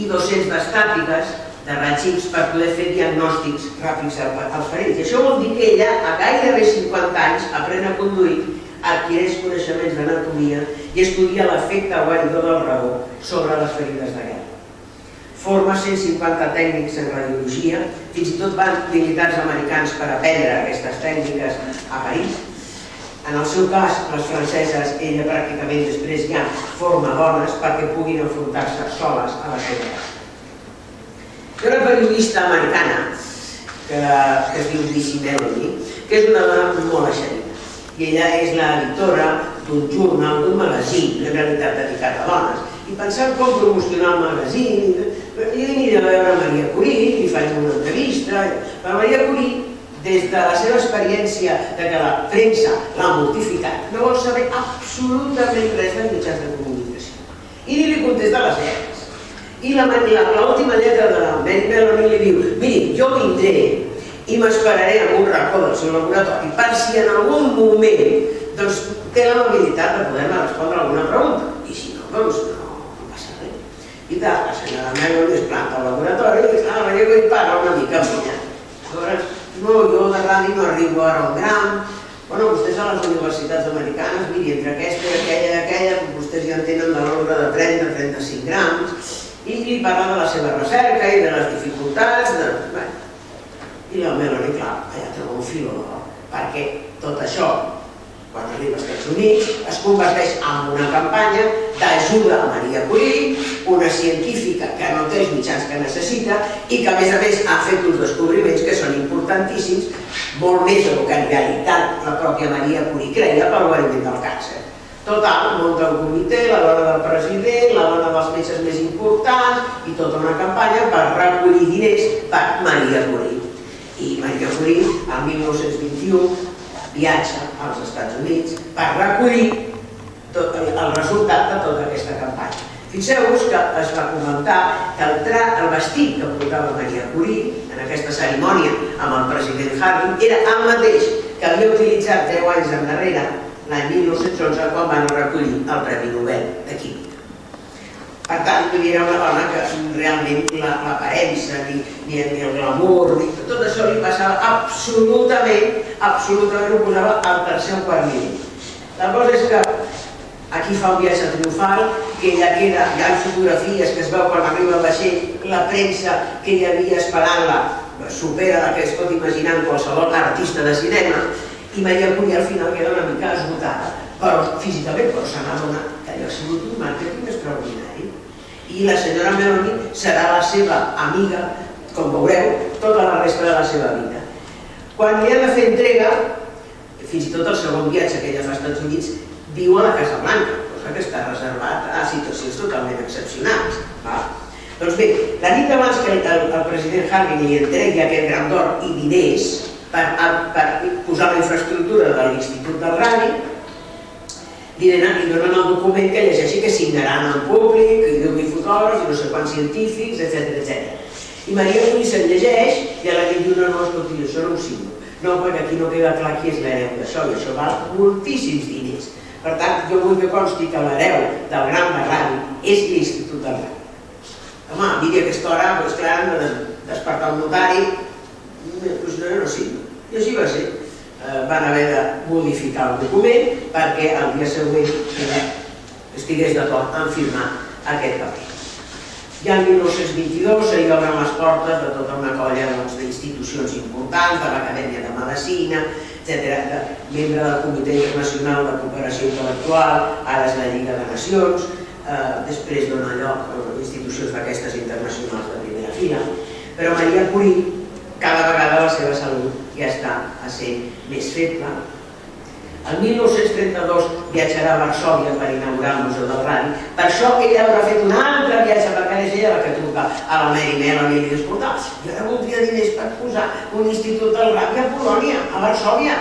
i dos-cents d'estàtiques de ratxics per poder fer diagnòstics ràpids als ferits. Això vol dir que ella, a gairebé cinquanta anys, aprèn a conduir, adquireix coneixements d'anatomia i estudia l'efecte guaridor del radó sobre les ferides de guerra. Forma cent cinquanta tècnics en radiologia, fins i tot van militars americans per aprendre aquestes tècniques a París. En el seu cas, les franceses, ella pràcticament després ja forma dones perquè puguin enfrontar-se soles a la seva guerra. Hi ha una periodista americana, que es diu Lise Meitner, que és una dona molt eixerida. I ella és l'editora d'un jornal, d'un magazín, en realitat dedicat a dones. I pensant com promocionar el magazín, jo aniré a veure Marie Curie, li faig una entrevista, però Marie Curie, des de la seva experiència que la premsa l'ha mortificat, no vol saber absolutament res de mitjans de comunicació. I li contesta les lletres. I l'última lletra de la Meitner li diu, miri, jo vindré i m'esperaré en un racó del seu laboratori per si en algun moment té l'habilitat de poder-me respondre alguna pregunta. I si no, doncs no passa res. I tal, la senyora Meitner es planta al laboratori i la lletra hi para una mica ampliant. No, jo de ràdio no arribo ara al gram. Bueno, vostès a les universitats americanes, miri, entre aquesta i aquella i aquella, vostès ja en tenen de l'ordre de trenta a trenta-cinc grams, i li parla de la seva recerca i de les dificultats, de... I la Melanie, clar, allà troba un fil d'or, perquè tot això, quan arriba als Estats Units, es converteix en una campanya d'ajuda a Marie Curie, una científica que no té els mitjans que necessita i que, a més a més, ha fet uns descobriments que són importantíssims, molt més del que en realitat la pròpia Marie Curie creia per guariment del càncer. Total, munta el comitè, la dona del president, la dona dels metges més importants i tota una campanya per recollir diners per Marie Curie. I Marie Curie, el mil nou-cents vint-i-u, viatja als Estats Units per recollir el resultat de tota aquesta campanya. Fixeu-vos que es va comentar que el vestit que portava Marie Curie en aquesta cerimònia amb el president Harry era el mateix que havia utilitzat deu anys endarrere, l'any mil nou-cents onze, quan van recollir el Premi Nobel de Química. Per tant, era una dona que realment l'aparença, ni el glamour, tot això li passava absolutament, absolutament ho posava al tercer o quart mínim. La cosa és que aquí fa un viatge triomfal, que ella queda, hi ha fotografies que es veu quan arriba el vaixell, la premsa que hi havia esperant-la supera la que es pot imaginar en qualsevol artista de cinema, i Marie Curie al final queda una mica esgotada, però físicament, però se n'ha adonat que allò ha sigut un màrqueting extraordinari. i la senyora Meloni serà la seva amiga, com veureu, tota la resta de la seva vida. Quan li ha de fer entrega, fins i tot el segon viatge que ella fa als Estats Units, viu a la Casa Blanca, cosa que està reservat a situacions totalment excepcionals. Doncs bé, la nit abans que el president Harry li entregui aquest gran d'or i diners per posar la infraestructura de l'Institut del Radi, li donen el document que llegeixi que signaran en públic, i deu mil fotògrafs, i no sé quants científics, etcètera. I Maria Curie se'n llegeix i a la nit diu, no, no, escolti, això no ho signo. No, perquè aquí no queda clar qui és l'hereu d'això, i això val moltíssims diners. Per tant, jo vull que consti que l'hereu del gran Radi és l'Institut del Radi. Home, a mi a aquesta hora, doncs clar, no despertar el notari, doncs no, no sí. I així va ser. Van haver de modificar el document perquè el dia següent estigués d'acord en firmar aquest paper. Ja el mil nou-cents vint-i-dos se li obren les portes de tota una colla d'institucions importants, de l'Acadèmia de Medicina, etcètera, membre del Comitè Internacional de Cooperació Intel·lectual, ara és la Lliga de Nacions, després dona lloc a institucions d'aquestes internacionals de primera fila, però Marie Curie cada vegada la seva salut ja està a ser més feble. El mil nou-cents trenta-dos viatjarà a Varsòvia per inaugurar el Museu del Radi, per això ella haurà fet un altre viatge, perquè és ella la que truca a la Mary Melanie i diu, escolta, jo ara voldria diners per posar un institut del Radi a Polònia, a Varsòvia,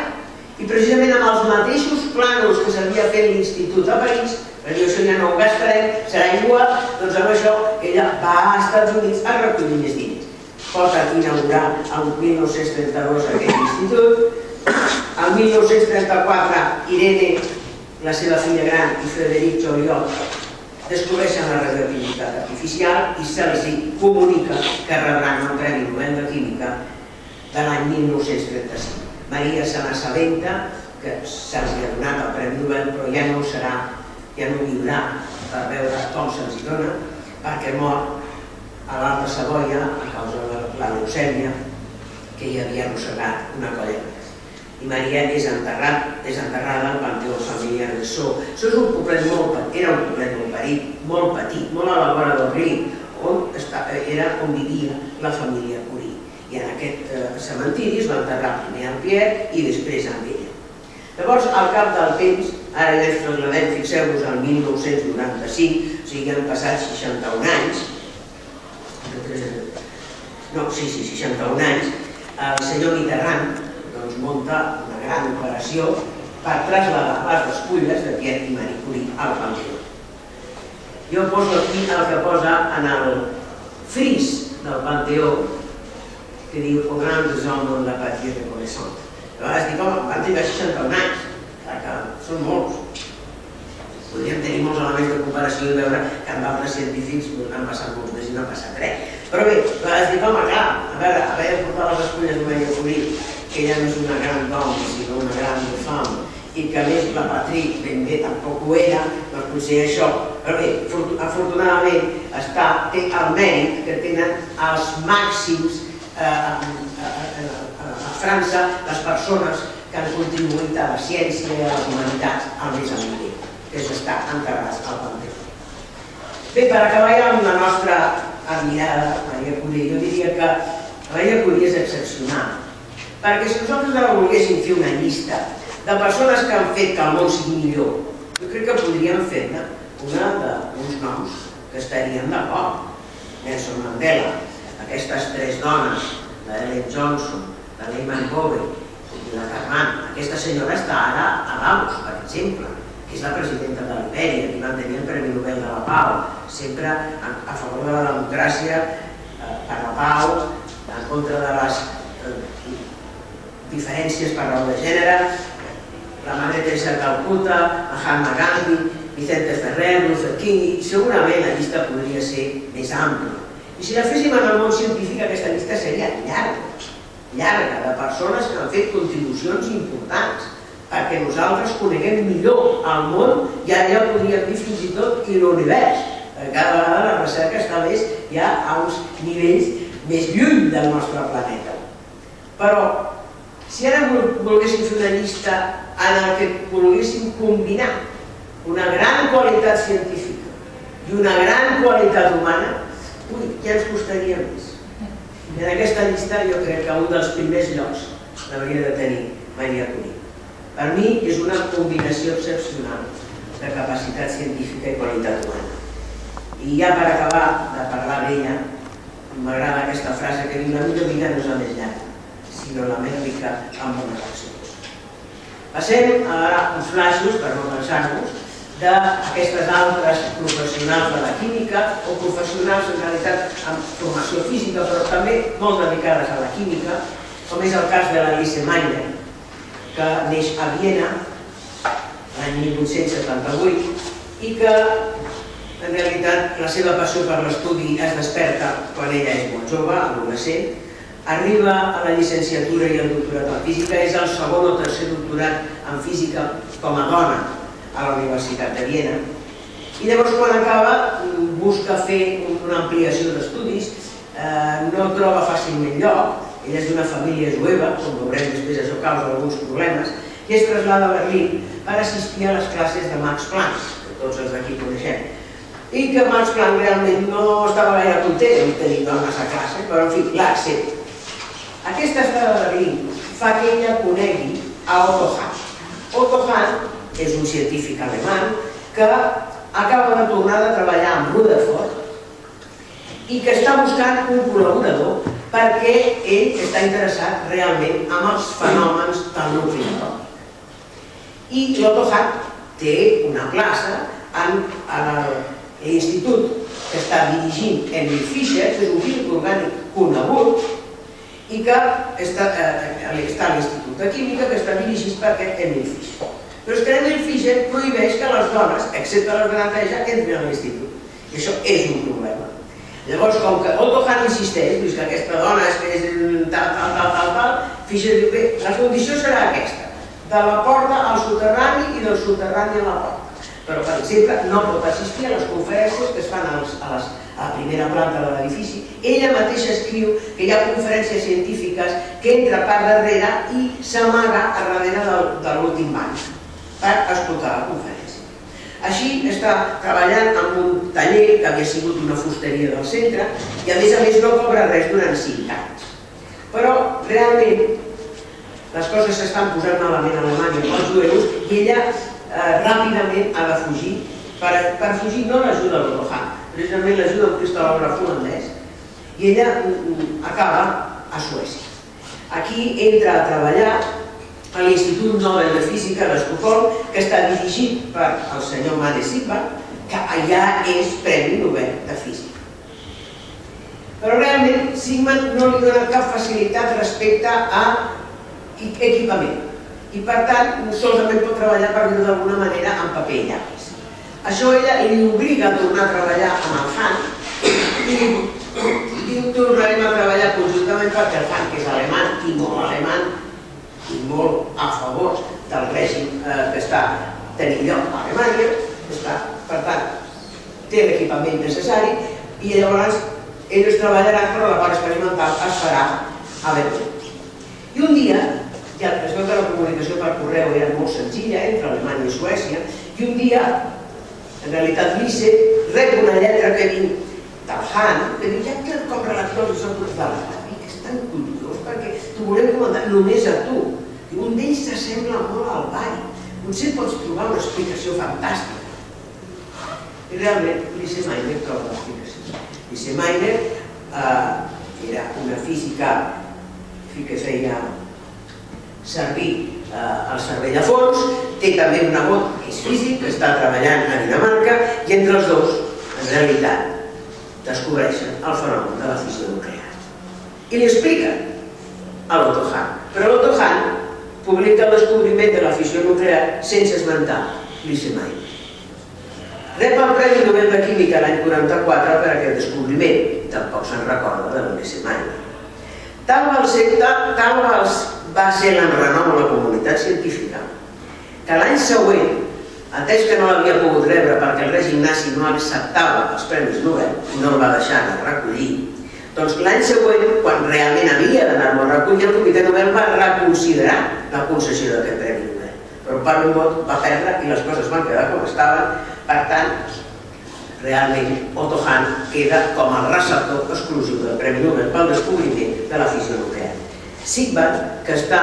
i precisament amb els mateixos plànols que s'havia fet l'institut a París, perquè això ja no ho gastarem, serà igual, doncs amb això ella va a Estats Units a recollir més diners. Pot inaugurar el mil nou-cents trenta-dos aquest institut. El mil nou-cents trenta-quatre, Irène, la seva filla gran, i Frederic Joliot descobreixen la radioactivitat artificial i se'ls comunica que rebran el Premi Nobel de Química de l'any mil nou-cents trenta-cinc. Maria se n'assabenta que se'ls ha donat el Premi Nobel, però ja no ho serà, ja no viurà per veure com se'ls dona, perquè mor a l'Alta Savoia a causa de la leucèmia que hi havia arrossegat una colla. I Maria és enterrada al panteó familiar de So. Això és un poblet molt petit, era un poblet molt petit, molt petit, molt a la vora del riu, on vivia la família Curie. I en aquest cementiri es va enterrar primer en Pierre i després en ella. Llavors, al cap del temps, ara ja ens trasladem, fixeu-vos, al mil nou-cents noranta-cinc, o sigui, han passat seixanta-un anys, no, sí, sí, seixanta-un anys, el senyor Mitterrand doncs munta una gran operació per traslladar les despulles de Pierre i Marie Curie al panteó. Jo poso aquí el que posa en el fris del panteó, que diu «Au grand désordre de la patrie reconnaissante». A vegades dic, home, van tenir seixanta-un anys, clar que són molts. Podríem tenir molts elements de comparació i veure que amb altres científics han passat molts més i no ha passat res. Però bé, a vegades dic, home, clar, a veure, haver de portar les despulles de Marie Curie, que ja no és una gran dona, sinó una gran fam, i que a més la Patrick ben bé tampoc ho era, doncs potser això. Però bé, afortunadament, té el mèrit que tenen els màxims a França, les persones que han contribuït a la ciència i a les humanitats al més alt nivell, que és estar enterrats al panteó. Bé, per acabar ja amb la nostra admirada Marie Curie, jo diria que Marie Curie és excepcional, perquè si nosaltres ara volguéssim fer una llista de persones que han fet que el món sigui millor, jo crec que podríem fer-ne una d'uns noms que estarien d'acord. Nelson Mandela, aquestes tres dones, la Ellen Johnson, la Leymah Gbowee i la Carman, aquesta senyora està ara a Laos, per exemple, que és la presidenta de l'Ibèria, que va tenir el Premi Nobel de la Pau, sempre a favor de la democràcia, per la pau, en contra de les diferències per raó de gènere, la Madre Teresa de Calcuta, Mahatma Gandhi, Vicente Ferrer, Luther King, i segurament la llista podria ser més àmplia. I si la féssim en el món científic, aquesta llista seria llarga, llarga, de persones que han fet contribucions importants, perquè nosaltres coneguem millor el món, i ara ja podríem dir fins i tot i l'univers, perquè cada vegada la recerca està més ja a uns nivells més lluny del nostre planeta. Però, si ara volguéssim fer una llista en què volguéssim combinar una gran qualitat científica i una gran qualitat humana, ui, ja ens costaria més. I en aquesta llista jo crec que un dels primers llocs l'hauria de tenir Marie Curie. Per mi és una combinació excepcional de capacitat científica i qualitat humana. I ja per acabar de parlar d'ella, m'agrada aquesta frase que diu: la millor vida no és la més llarga, sinó la més rica amb bones accions. Passem a uns flaixos, per no cansar-nos, d'aquestes altres professionals de la química, o professionals en realitat amb formació física, però també molt dedicades a la química, com és el cas de la Lise Meitner, que neix a Viena l'any mil vuit-cents setanta-vuit i que en realitat la seva passió per l'estudi es desperta quan ella és molt jove, adolescent, arriba a la llicenciatura i al doctorat en física, és el segon o tercer doctorat en física com a dona a la Universitat de Viena, i llavors quan acaba busca fer una ampliació d'estudis, no troba fàcilment lloc, ella és d'una família jueva, com veurem després això causa alguns problemes, i es traslada a Berlín per assistir a les classes de Max Planck, que tots els d'aquí coneixem, i que Max Planck realment no estava gaire content de tenir dones a classe, però en fi, l'accepta. Aquesta estada a Berlín fa que ella conegui a Otto Hahn. Otto Hahn és un científic alemany que acaba de tornar a treballar amb Rutherford i que està buscant un col·laborador perquè ell està interessat realment en els fenòmens del nucli atòmic. I Otto Hahn té una plaça a l'institut que està dirigint Henri Fischer, que és un químic orgànic conegut, i que està a l'Institut de Química que està dirigit per Henri Fischer. Però és que Henri Fischer prohibeix que les dones, excepte les de neteja, entrin a l'institut. I això és un problema. Llavors, com que Otto Hahn insisteix que aquesta dona és tal, tal, tal, tal, tal, Fischer diu que la condició serà aquesta, de la porta al soterrani i del soterrani a la porta. Però, per exemple, no pot assistir a les conferències que es fan a la primera planta de l'edifici. Ella mateixa escriu que hi ha conferències científiques que entra per darrere i s'amaga a darrere de l'últim banc per escoltar la conferència. Així està treballant en un taller que havia sigut una fusteria del centre i a més a més no cobra res durant cinc anys. Però realment les coses s'estan posant malament a Alemanya amb els jueus i ella ràpidament ha de fugir. Per fugir no l'ajuda a Otto Hahn, precisament l'ajuda a un cristal·lògraf holandès i ella acaba a Suècia. Aquí entra a treballar a l'Institut Nobel de Física d'Estocolm, que està dirigit per el senyor Madre Teresa, que allà és Premi Nobel de Física. Però realment Sigmund no li dona cap facilitat respecte a equipament i per tant solament pot treballar, per dir-ho d'alguna manera, en paper i llapis. Això ella li obliga a tornar a treballar amb el Hahn i diu: tornarem a treballar conjuntament perquè el Hahn, que és alemany i molt alemany, i molt a favor del règim que està tenint lloc a Alemanya, per tant, té l'equipament necessari i llavors ells treballaran, però la part experimental es farà a Berlín. I un dia, ja es veu que la comunicació per correu era molt senzilla entre Alemanya i Suècia, i un dia, en realitat, Lise rep una lletra que diu del Hahn, que diu: ja que com relators són tots de l'Alemanya, que és tan curiós perquè t'ho volem comentar només a tu. Un d'ells s'assembla molt al ball. Potser pots trobar una explicació fantàstica. I realment, Lise Meitner troba l'explicació. Lise Meitner era una física que feia servir el cervell a fons, té també un nebot que és físic, que està treballant a Dinamarca, i entre els dos, en realitat, descobreixen el fenomen de la fissió nuclear. I li expliquen a l'Otto Hahn. Però l'Otto Hahn publica el descobriment de la fissió nuclear sense esmentar Lise Meitner. Rep el Premi Nobel de Química l'any quaranta-quatre per aquest descobriment, tampoc se'n recorda de la Lise Meitner. Tal va ser l'enrenou a la comunitat científica que l'any següent, atès que no l'havia pogut rebre perquè el règim nazi no acceptava els Premis Nobel, no el va deixar de recollir, doncs l'any següent, quan realment havia d'anar-lo a recollir, el Comitè Nobel va reconsiderar la concessió d'aquest Premi Nobel. Però per un vot va perdre i les coses van quedar com estaven. Per tant, realment Otto Hahn queda com el receptor exclusiu del Premi Nobel pel descobriment de la fissió nuclear. Sigvard, que està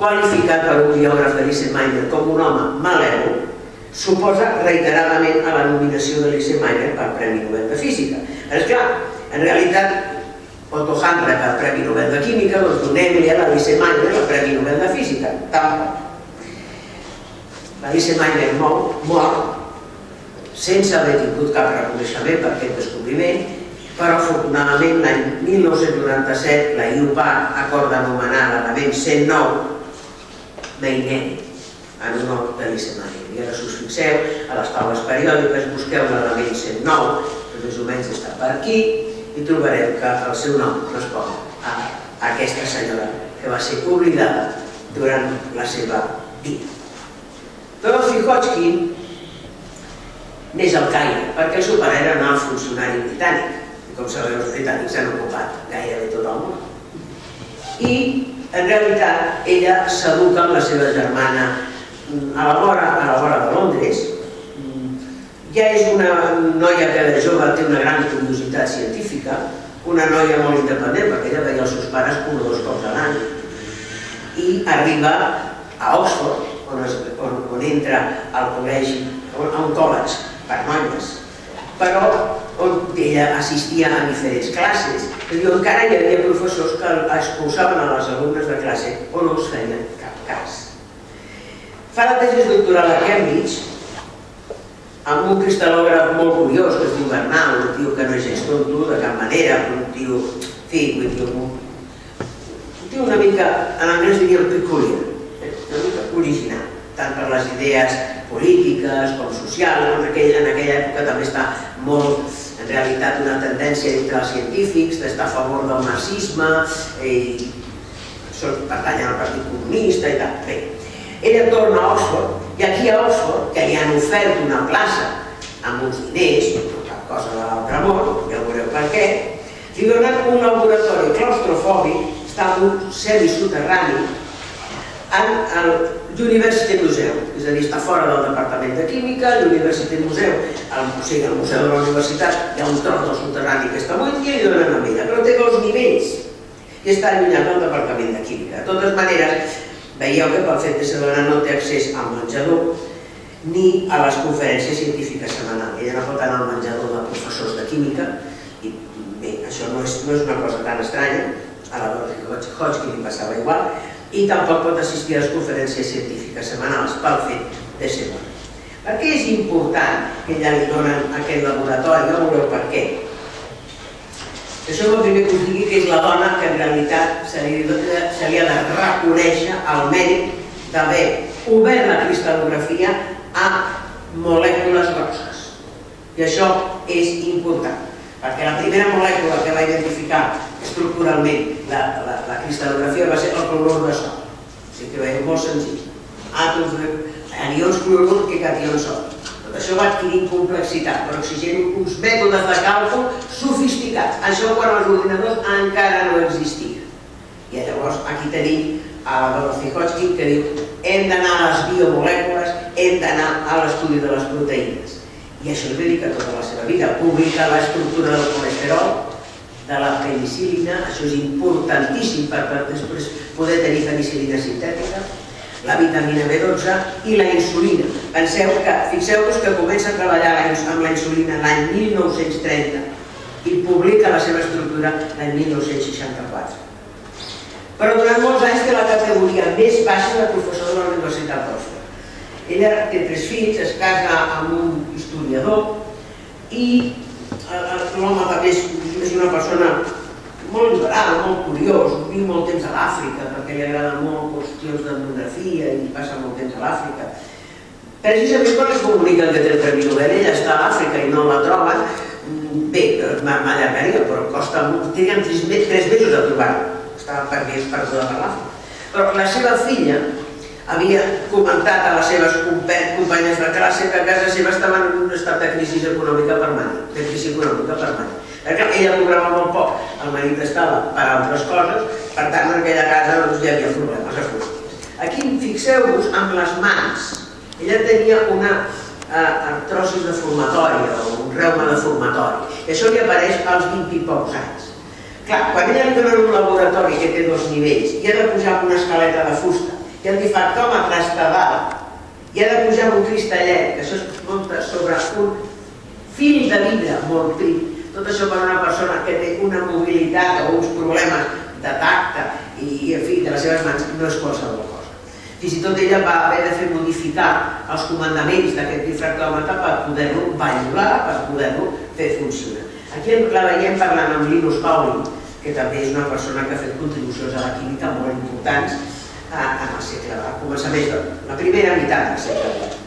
qualificat per un biògraf de Lise Meitner com un home malèvol, s'oposa reiteradament a la nominació de Lise Meitner per Premi Nobel de Física. És clar, en realitat, Otto Hahn rep el Premi Nobel de Química, doncs donem-li a la Lise Meitner el Premi Nobel de Física. Tampoc. La Lise Meitner mor sense haver tingut cap reconeixement per aquest descobriment, però afortunadament l'any mil nou-cents noranta-set la I U P A C acorda anomenar l'element cent nou Meitner en honor de Lise Meitner. I ara si us fixeu a les taules periòdiques, busqueu l'element cent nou, que més o menys està per aquí, i trobareu que el seu nom respon a aquesta senyora que va ser oblidada durant la seva vida. Dorothy Hotsky n'és al Caire, perquè el seu pare era un alt funcionari britànic, i com sabeu els britànics s'han ocupat gairebé tot el món. I, en realitat, ella s'educa amb la seva germana a la vora de Londres. Ja és una noia que de jove té una gran curiositat científica, una noia molt independent, perquè ella veia els seus pares un o dos cops a l'any. I arriba a Oxford, on entra al col·legi, a un col·legi per noies, però on ella assistia a diferents classes. Encara hi havia professors que expulsaven a les alumnes de classe o no us feien cap cas. Fa la tesi doctoral a Cambridge amb un cristal·lògraf molt curiós que es diu Bernal, un tio que no és gens tonto de cap manera, un tio, en fi, un tio una mica, en anglès diríem peculiar, una mica original, tant per les idees polítiques com socials. En aquella època també està molt, en realitat, una tendència entre els científics d'estar a favor del marxisme, pertany al Partit Comunista i tal. Bé, ella torna a Oxford i aquí a Oxford, que li han ofert una plaça amb uns diners, cap cosa de l'altre món, ja ho veureu per què, li donen un laboratori claustrofòbic, està en un semisoterrani, a l'Universitat Museu, és a dir, està fora del Departament de Química, l'Universitat Museu, o sigui, al Museu de la Universitat hi ha un tros del soterrani que està buit i li donen amb ella, però té dos nivells i està allunyat del Departament de Química. De totes maneres, veieu que pel fet de ser dona no té accés al menjador ni a les conferències científiques setmanals. Ella no pot anar al menjador de professors de Química i bé, això no és una cosa tan estranya, a la Dorothy Hotsky li passava igual, i tampoc pot assistir a les conferències científiques setmanals pel fet de ser dona. Per què és important que ella li donen aquest laboratori? No veureu per què. Això és el primer que us digui, que és la dona que en realitat se li ha de reconèixer el mèrit d'haver obert la cristal·lografia a molècules grosses. I això és important, perquè la primera molècula que va identificar estructuralment la cristal·lografia va ser el clorur de sodi. O sigui que veieu, molt senzill. Àtoms de anions clorur i cations sodi. Tot això va adquirir complexitat, però exigent uns mètodes de càlcul sofisticats. Això quan els ordinadors encara no existien. I llavors aquí tenim a la Dorothy Hotsky que diu hem d'anar a les biomolècules, hem d'anar a l'estudi de les proteïnes. I això es dedica tota la seva vida. Publica l'estructura del colesterol, de la penicilina, això és importantíssim per després poder tenir penicilina sintètica, la vitamina B dotze i la insulina. Penseu que, fixeu-vos que comença a treballar amb la insulina l'any mil nou-cents trenta i publica la seva estructura l'any mil nou-cents seixanta-quatre. Però durant molts anys té la categoria més baixa de professor de la Universitat d'Oxford. Ella té tres fills, es casa amb un historiador i l'home també és una persona molt liberal, molt curiós, viu molt temps a l'Àfrica perquè li agraden molt qüestions d'etnografia i passa molt temps a l'Àfrica. Precisament quan es comuniquen que té el Premi Nobel ella està a l'Àfrica i no la troben, bé, m'allargaria, però costa molt, tenen tres mesos a trobar-la, estava perduda per l'Àfrica. Però la seva filla havia comentat a les seves companyes de classe que a casa seva estaven en un estat de crisi econòmica permanent, de crisi econòmica permanent. Perquè ella cobrava molt poc, el marit estava per altres coses, per tant en aquella casa hi havia problemes econòmics. Aquí fixeu-vos amb les mans. Ella tenia una artrosis deformatòria o un reuma deformatori. I això li apareix als vint i pocs anys. Clar, quan ella li dona un laboratori que té dos nivells i ha de pujar amb una escaleta de fusta i el difractòmetre està dalt i ha de pujar amb un cristallet, que això es munta sobre un fil de vida molt prim. Tot això per una persona que té una mobilitat o uns problemes de tacte i, en fi, de les seves mans, no és qualsevol cosa. Fins i tot ella va haver de fer modificar els comandaments d'aquest difractòmetre per poder-lo validar, per poder-lo fer funcionar. Aquí la veiem parlant amb Linus Pauling, que també és una persona que ha fet contribucions a la química molt importants en el segle, al començament de la primera meitat del segle vint.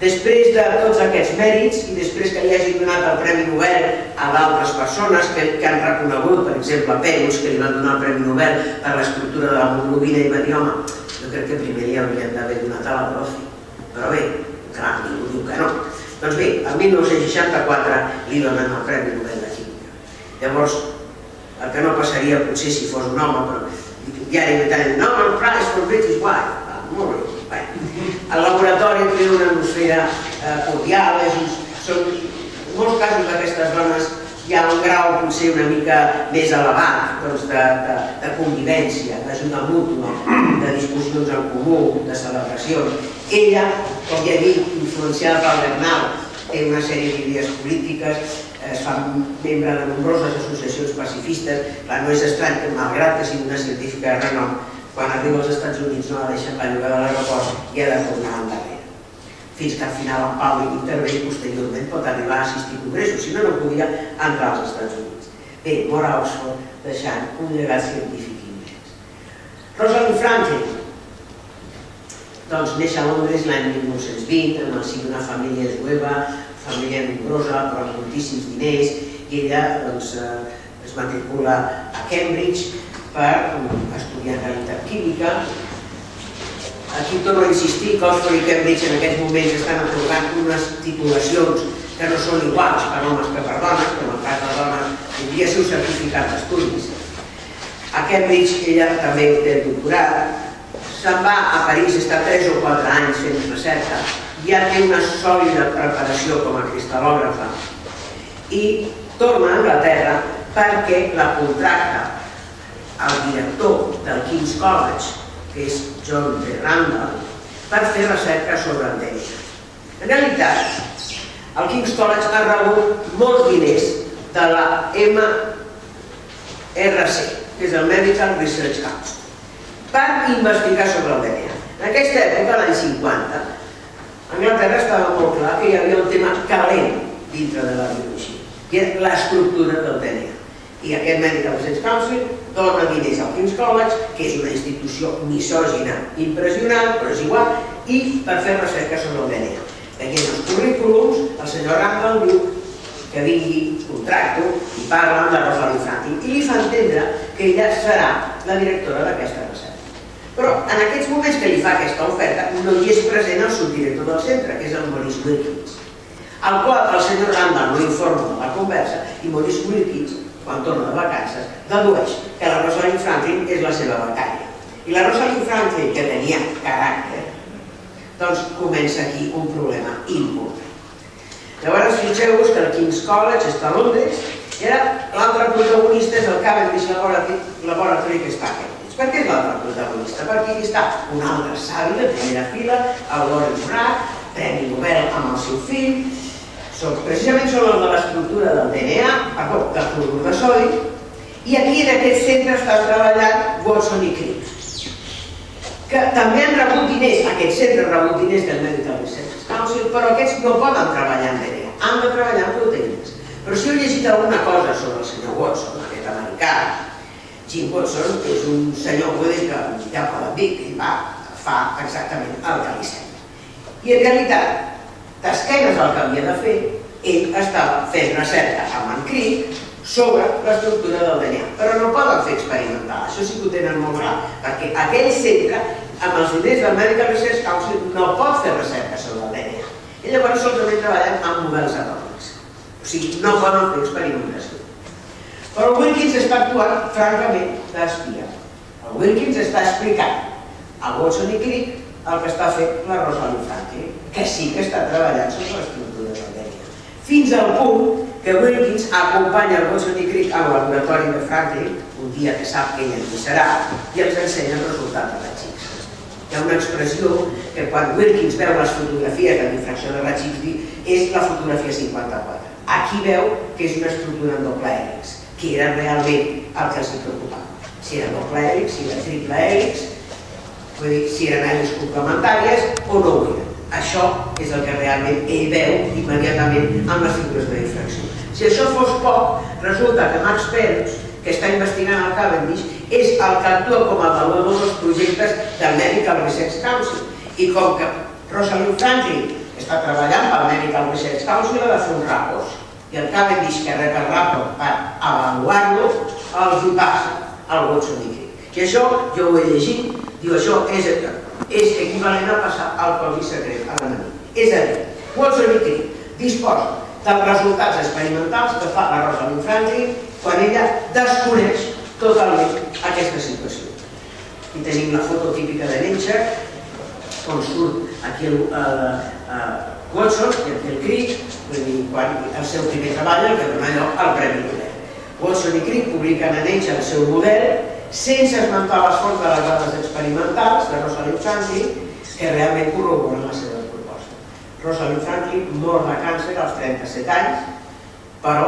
Després de tots aquests mèrits i després que li hagi donat el Premi Nobel a d'altres persones que han reconegut, per exemple, a Perus, que li van donar el Premi Nobel per l'estructura de l'hemoglobina i medioma, jo crec que primer li haurien d'haver donat a la Dorothy. Però bé, clar, ningú diu que no. Doncs bé, el mil nou-cents seixanta-quatre li donen el Premi Nobel de Química. Llavors, el que no passaria potser si fos un home, però ja li donen el Nobel Prize for British Wife. Molt bé. El laboratori té una atmosfera cordial, en molts casos d'aquestes dones hi ha un grau potser una mica més elevat de convivència, d'ajuda mútua, de discussions en comú, de celebracions. Ella, com ja he dit, influenciada pel Bernal, té una sèrie d'idees polítiques, es fa membre de nombroses associacions pacifistes, clar, no és estrany que malgrat que sigui una científica de renom, quan arriba als Estats Units no la deixen per llogar de l'aeroport i ha de tornar endarrere. Fins que al final en Pau intervé i posteriorment pot arribar a assistir a congressos, si no, no podia entrar als Estats Units. Bé, mor a Oxford deixant un llegat científic immens. Rosalind Franklin, doncs neix a Londres l'any mil nou-cents vint, en el si d'una família jueva, família nombrosa, però amb moltíssims diners, i ella es matricula a Cambridge, per estudiar realitat química. Aquí torno a insistir que Oxford i Cambridge en aquests moments estan atorgant unes titulacions que no són iguals per homes que per dones, però en el cas de dones podria ser un certificat d'estudis. A Cambridge ella també té el doctorat, se'n va a París, està tres o quatre anys fent recerca, ja té una sòlida preparació com a cristal·lògrafa i torna a Anglaterra perquè la contracta el director del King's College, que és John de Randall, per fer recerca sobre endèmica. En realitat, el King's College ha rebut molts diners de la M R C, que és el Medical Research Council, per investigar sobre el D N A. En aquesta època, l'any cinquanta, Anglaterra estava molt clar que hi havia un tema calent dintre de la biologia, que és l'estructura del D N A. I aquest Medical Research Council dona diners al King's College, que és una institució misògina impressionant, però és igual, i per fer recerca sobre el D N A. Aquí en els currículums, el senyor Randall diu que vingui, contracto, i parla amb la Rosalind Franklin, i li fa entendre que ella serà la directora d'aquesta recerca. Però en aquests moments que li fa aquesta oferta no hi és present el subdirector del centre, que és el Maurice Wilkins, al qual el senyor Randall no informa de la conversa, i Maurice Wilkins, quan torna de vacances, dedueix que la Rosalind Franklin és la seva becària. I la Rosalind Franklin, que tenia caràcter, doncs comença aquí un problema important. Llavors, fixeu-vos que el King's College està a Londres i ara l'altre protagonista és el Cavendish Laboratory, que està a Cambridge. Per què és l'altre protagonista? Perquè aquí està un altre savi de primera fila, el Lawrence Bragg, Premi Nobel amb el seu fill, precisament són el de l'estructura del D N A, perdó, del clorur de sodi, i aquí en aquest centre estan treballant Watson i Crick, que també han rebut diners, aquest centre ha rebut diners del Medical Research Council, però aquests no poden treballar en D N A, han de treballar en proteïnes. Però si heu llegit alguna cosa sobre el senyor Watson, aquest americà, Jim Watson, que és un senyor que ja poden dir que fa exactament el que li sembla. I en realitat, d'esquenes al que havia de fer, ell estava fent recerca amb en Crick sobre l'estructura del D N A, però no poden fer experimental, això sí que ho tenen molt clar, perquè aquell centre, amb els diners del Medical Research Council, no pot fer recerca sobre el D N A. I llavors solament treballen amb models atòmics, o sigui, no poden fer experimentació. Però el Wilkins està actuant, francament, d'espia. El Wilkins està explicant a Watson i Crick el que està fet la Rosalind Franklin, que sí que està treballant sobre l'estructura del D N A. Fins al punt que Wilkins acompanya el Botsoni Crick al laboratori de Franklin, un dia que sap que ell hi serà, i ens ensenya el resultat de Ratchix. Hi ha una expressió que quan Wilkins veu les fotografies de l'ifracció de Ratchix és la fotografia cinquanta-quatre. Aquí veu que és una estructura en doble hèlix, que era realment el que els preocupava. Si era doble hèlix, si era triple hèlix, vull dir, si eren hèlixes complementàries o no ho eren. Això és el que realment ell veu immediatament amb les figures de difracció. Si això fos poc, resulta que Max Planck, que està investigant el Cavendish, és el que actua com a avaluador dels projectes del Medical Research Council. I com que Rosalind Franklin està treballant pel Medical Research Council, ha de fer un raport. I el Cavendish, que rep el raport per avaluar-lo, els hi passa al Watson i Crick. I això jo ho he llegit, diu això és equivalent a passar al codi secret a l'enemic. És a dir, Watson i Crick disposa dels resultats experimentals que fa la Rosalind Franklin quan ella desconeix totalment aquesta situació. I tenim la foto típica de Nature, on surt aquí el Watson i aquí el Crick, quan el seu primer treball que dona lloc al Premi Nobel. Watson i Crick publiquen a Nature el seu model sense esmentar les fonts de les dades experimentals de Rosalind Franklin, que realment corroboren la seva proposta. Rosalind Franklin mor de càncer als trenta-set anys, però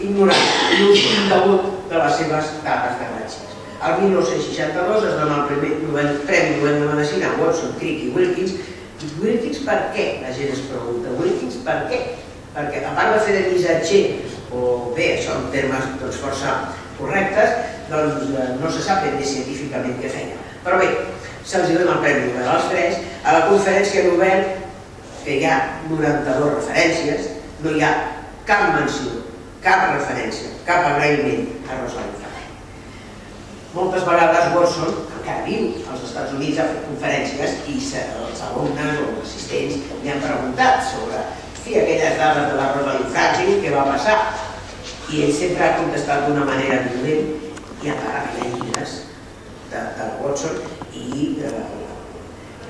ignorant l'ús indegut de les seves dates de naixement. El mil nou-cents seixanta-dos es dona el primer Premi Nobel de Medicina a Watson, Crick i Wilkins. I Wilkins per què? La gent es pregunta. Wilkins per què? Perquè a part de fer de missatger, o bé, són termes força correctes, doncs no se sap ben bé científicament què feia. Però bé, se'ls dona el Premi Nobel als tres. A la conferència Nobel, que hi ha noranta-dues referències, no hi ha cap menció, cap referència, cap agraïment a Rosalind Franklin. Moltes vegades Watson, encara viu als Estats Units, ha fet conferències i els alumnes o els assistents li han preguntat sobre aquelles dades de la Rosalind Franklin, què va passar. I ell sempre ha contestat d'una manera violent, i a part hi ha llibres de Watson i en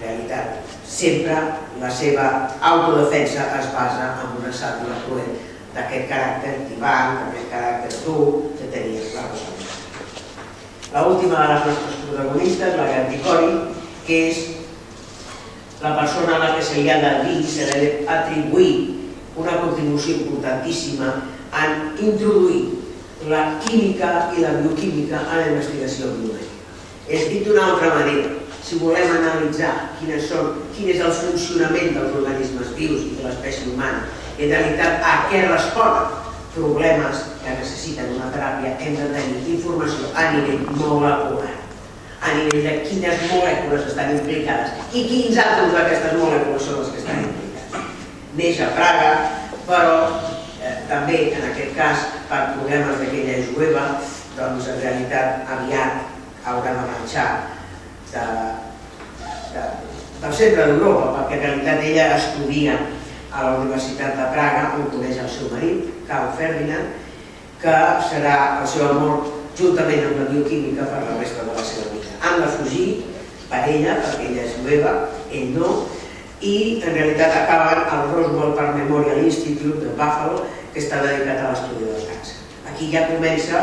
realitat sempre la seva autodefensa es basa en una sàtira cruel d'aquest caràcter tibant, d'aquest caràcter dur que tenia la Rosalind. L'última de les nostres protagonistes, la Gerty Cori, que és la persona a la que se li ha de dir, se li ha d'atribuir una contribució importantíssima en introduir la química i la bioquímica a la investigació biològica. És dit d'una altra manera, si volem analitzar quin és el funcionament dels organismes vius i de l'espècie humana, en realitat a què responen problemes que necessiten una teràpia, hem de tenir informació a nivell molecular, a nivell de quines molècules estan implicades i quins àtoms d'aquestes molècules són els que estan implicats. Neix a Praga, però també, en aquest cas, per problemes d'aquella jueva, doncs en realitat aviat haurà de marxar del centre d'Europa, perquè en realitat ella estudia a la Universitat de Praga, on coneix el seu marit, Carl Ferdinand, que serà el seu amor juntament amb la bioquímica per la resta de la seva vida. Han de fugir per ella, perquè ella és jueva, ell no, i en realitat acaben al Roswell Park Memorial Institute de Buffalo, que està dedicat a l'estudi del càncer. Aquí ja comença,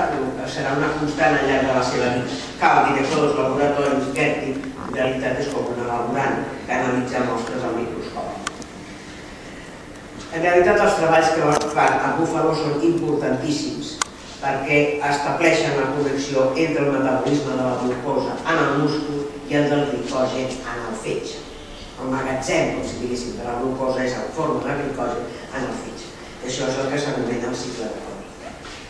serà una constant al llarg de la seva vida. Cal, director dels laboratoris, Gerty, en realitat és com un elaborant que analitza mostres al microscopi. En realitat els treballs que fan a Buffalo són importantíssims perquè estableixen la connexió entre el metabolisme de la glucosa en el múscul i el del glicogen en el fetge. El magatzem, com si diguéssim, de la glucosa és en forma de glicogen en el fetge. Això és el que s'anomena el cicle de Cori.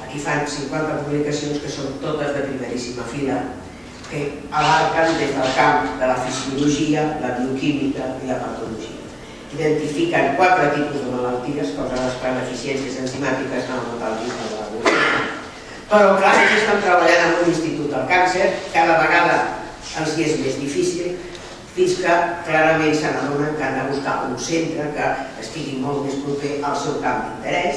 Aquí fan cinquanta publicacions que són totes de primeríssima fila, que abarquen des del camp de la fisiologia, la bioquímica i la patologia. Identifiquen quatre tipus de malalties causades per deficiències enzimàtiques en el metabolisme de la glucosa. Però clar, ells estan treballant en un institut del càncer, cada vegada els hi és més difícil, fins que clarament se n'adonen que han de buscar un centre que estigui molt més proper al seu camp d'interès,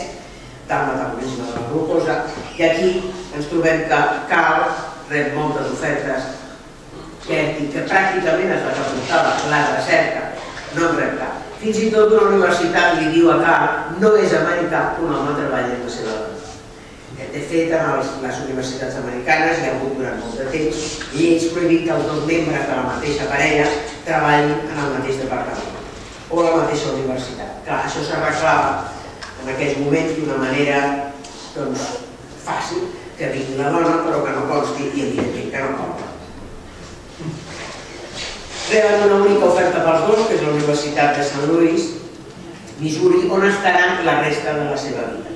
del metabolisme de la glucosa, i aquí ens trobem que Carl rep moltes ofertes i que pràcticament es desenvolupava la recerca no en rep cap. Fins i tot una universitat li diu a Carl no és americà un home treballa amb la seva dona. De fet, en les universitats americanes hi ha hagut durant molt de temps lleis prohibint que els dos membres de la mateixa parella treballin en el mateix departament o la mateixa universitat. Clar, això s'arreglava en aquells moments d'una manera doncs fàcil, que vingui la dona però que no consti i evidentment que no compta. Reben una única oferta pels dos, que és la Universitat de Sant Louis, Missouri, on estaran la resta de la seva vida.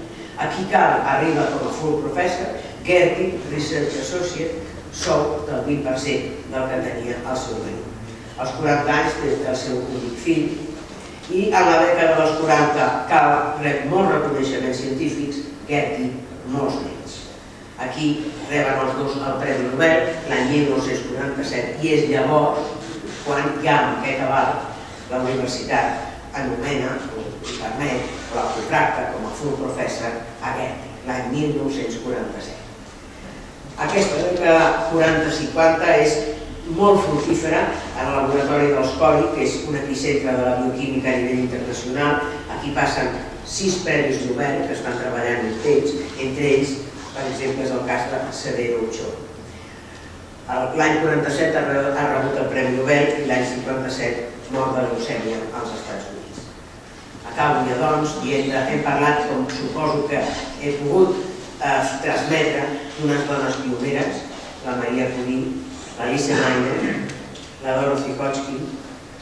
Aquí Carl arriba com a full professor, Gerty, Research Associate, sou del vint per cent del que tenia al seu moment. Als quaranta anys des del seu únic fill, i a la dècada dels quaranta Carl rep molts reconeixements científics, Gerty molts menys. Aquí reben els dos el Premi Nobel l'any mil nou-cents quaranta-set i és llavors quan ja amb aquest aval la universitat anomena, o permet, o la contracta com a full professor a Gerty, l'any mil nou-cents quaranta-set. Aquesta dècada quaranta cinquanta és molt fructífera en el laboratori dels Cori, que és un epicentre de la bioquímica a nivell internacional. Aquí passen sis premis Nobel que estan treballant en temps, entre ells, per exemple, és el cas de Severo Ochoa. L'any quaranta-set ha rebut el Premi Nobel i l'any cinquanta-set mort de leucèmia als Estats Units. Acabo ja doncs dient que hem parlat, com suposo que he pogut transmetre, d'unes dones pioneres, la Marie Curie, la Lise Meitner, la Dorothy Hotsky,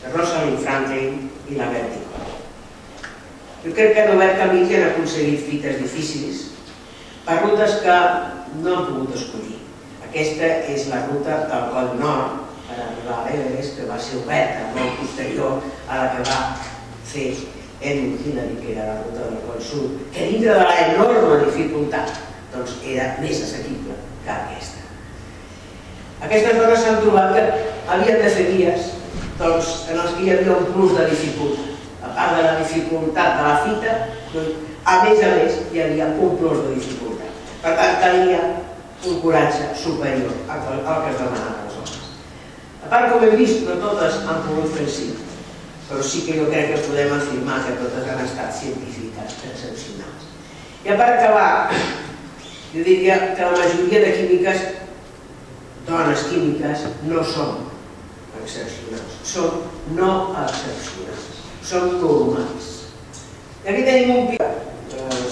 la Rosalind Franklin i la Gerty Cori. Jo crec que han obert camins i han aconseguit fites difícils per rutes que no han pogut escollir. Aquesta és la ruta del Pol Nord per arribar a l'Everest, que va ser oberta molt posterior a la que va fer Edmund Hillary, que era la ruta del Pol Sud, que dintre de l'enorme dificultat doncs era més assequible que aquesta. Aquestes dones s'han trobat que havien de fer dies doncs, en els que hi havia un plus de dificultat. A part de la dificultat de la fita, doncs, a més a més hi havia un plus de dificultat. Per tant, calia un coratge superior al que es demanaven les homes. A part, com hem vist, no totes han pogut fer sí, però sí que jo crec que podem afirmar que totes han estat científiques excepcionals. I a part acabar, jo diria que la majoria de químiques, dones químiques, no són excepcionals, són no excepcionals, són normals. I aquí tenim un pilar.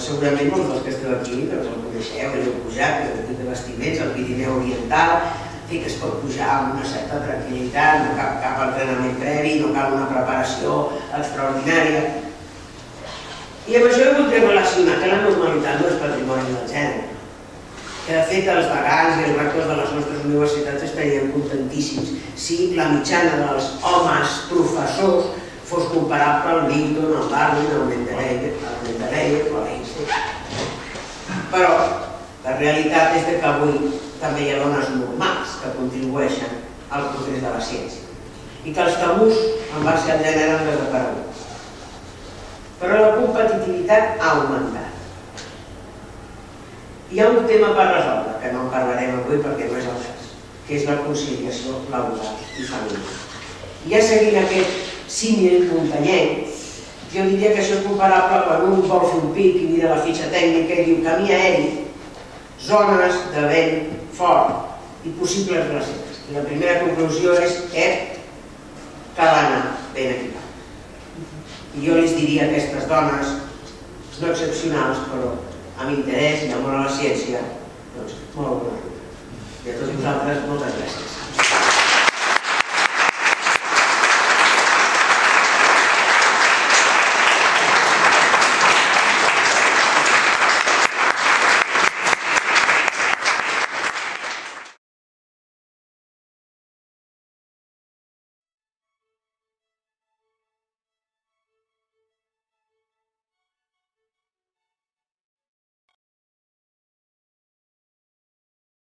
Segurament molts dels que esteu aquí doncs el coneixeu, heu pujat, heu tingut de vestiments, el Pirineu Oriental, que es pot pujar amb una certa tranquil·litat, no cal cap entrenament previ, no cal una preparació extraordinària. I amb això voldré relacionar que la normalitat no és patrimoni del gènere. Que de fet els vegans i els rectors de les nostres universitats estarien contentíssims si la mitjana dels homes professors fos comparable al Newton, al Darwin, al Mendeleev o a l'Einstein. Però la realitat és que avui també hi ha dones normals que contribueixen al progrés de la ciència i que els tabús en base al gènere han desaparegut. Però la competitivitat ha augmentat. Hi ha un tema per resoldre, que no en parlarem avui perquè no és el cas, que és la conciliació laboral i familiar. I ja seguint aquest símil muntanyenc, jo diria que això és comparable quan un vol fer un pic i mira la fitxa tècnica i diu camí aeri, zones de vent fort i possibles glaceres. I la primera conclusió és que cal anar ben equipada. I jo els diria a aquestes dones, no excepcionals, però amb interès i amor a la ciència, doncs molt bona ruta. I a tots vosaltres, moltes gràcies.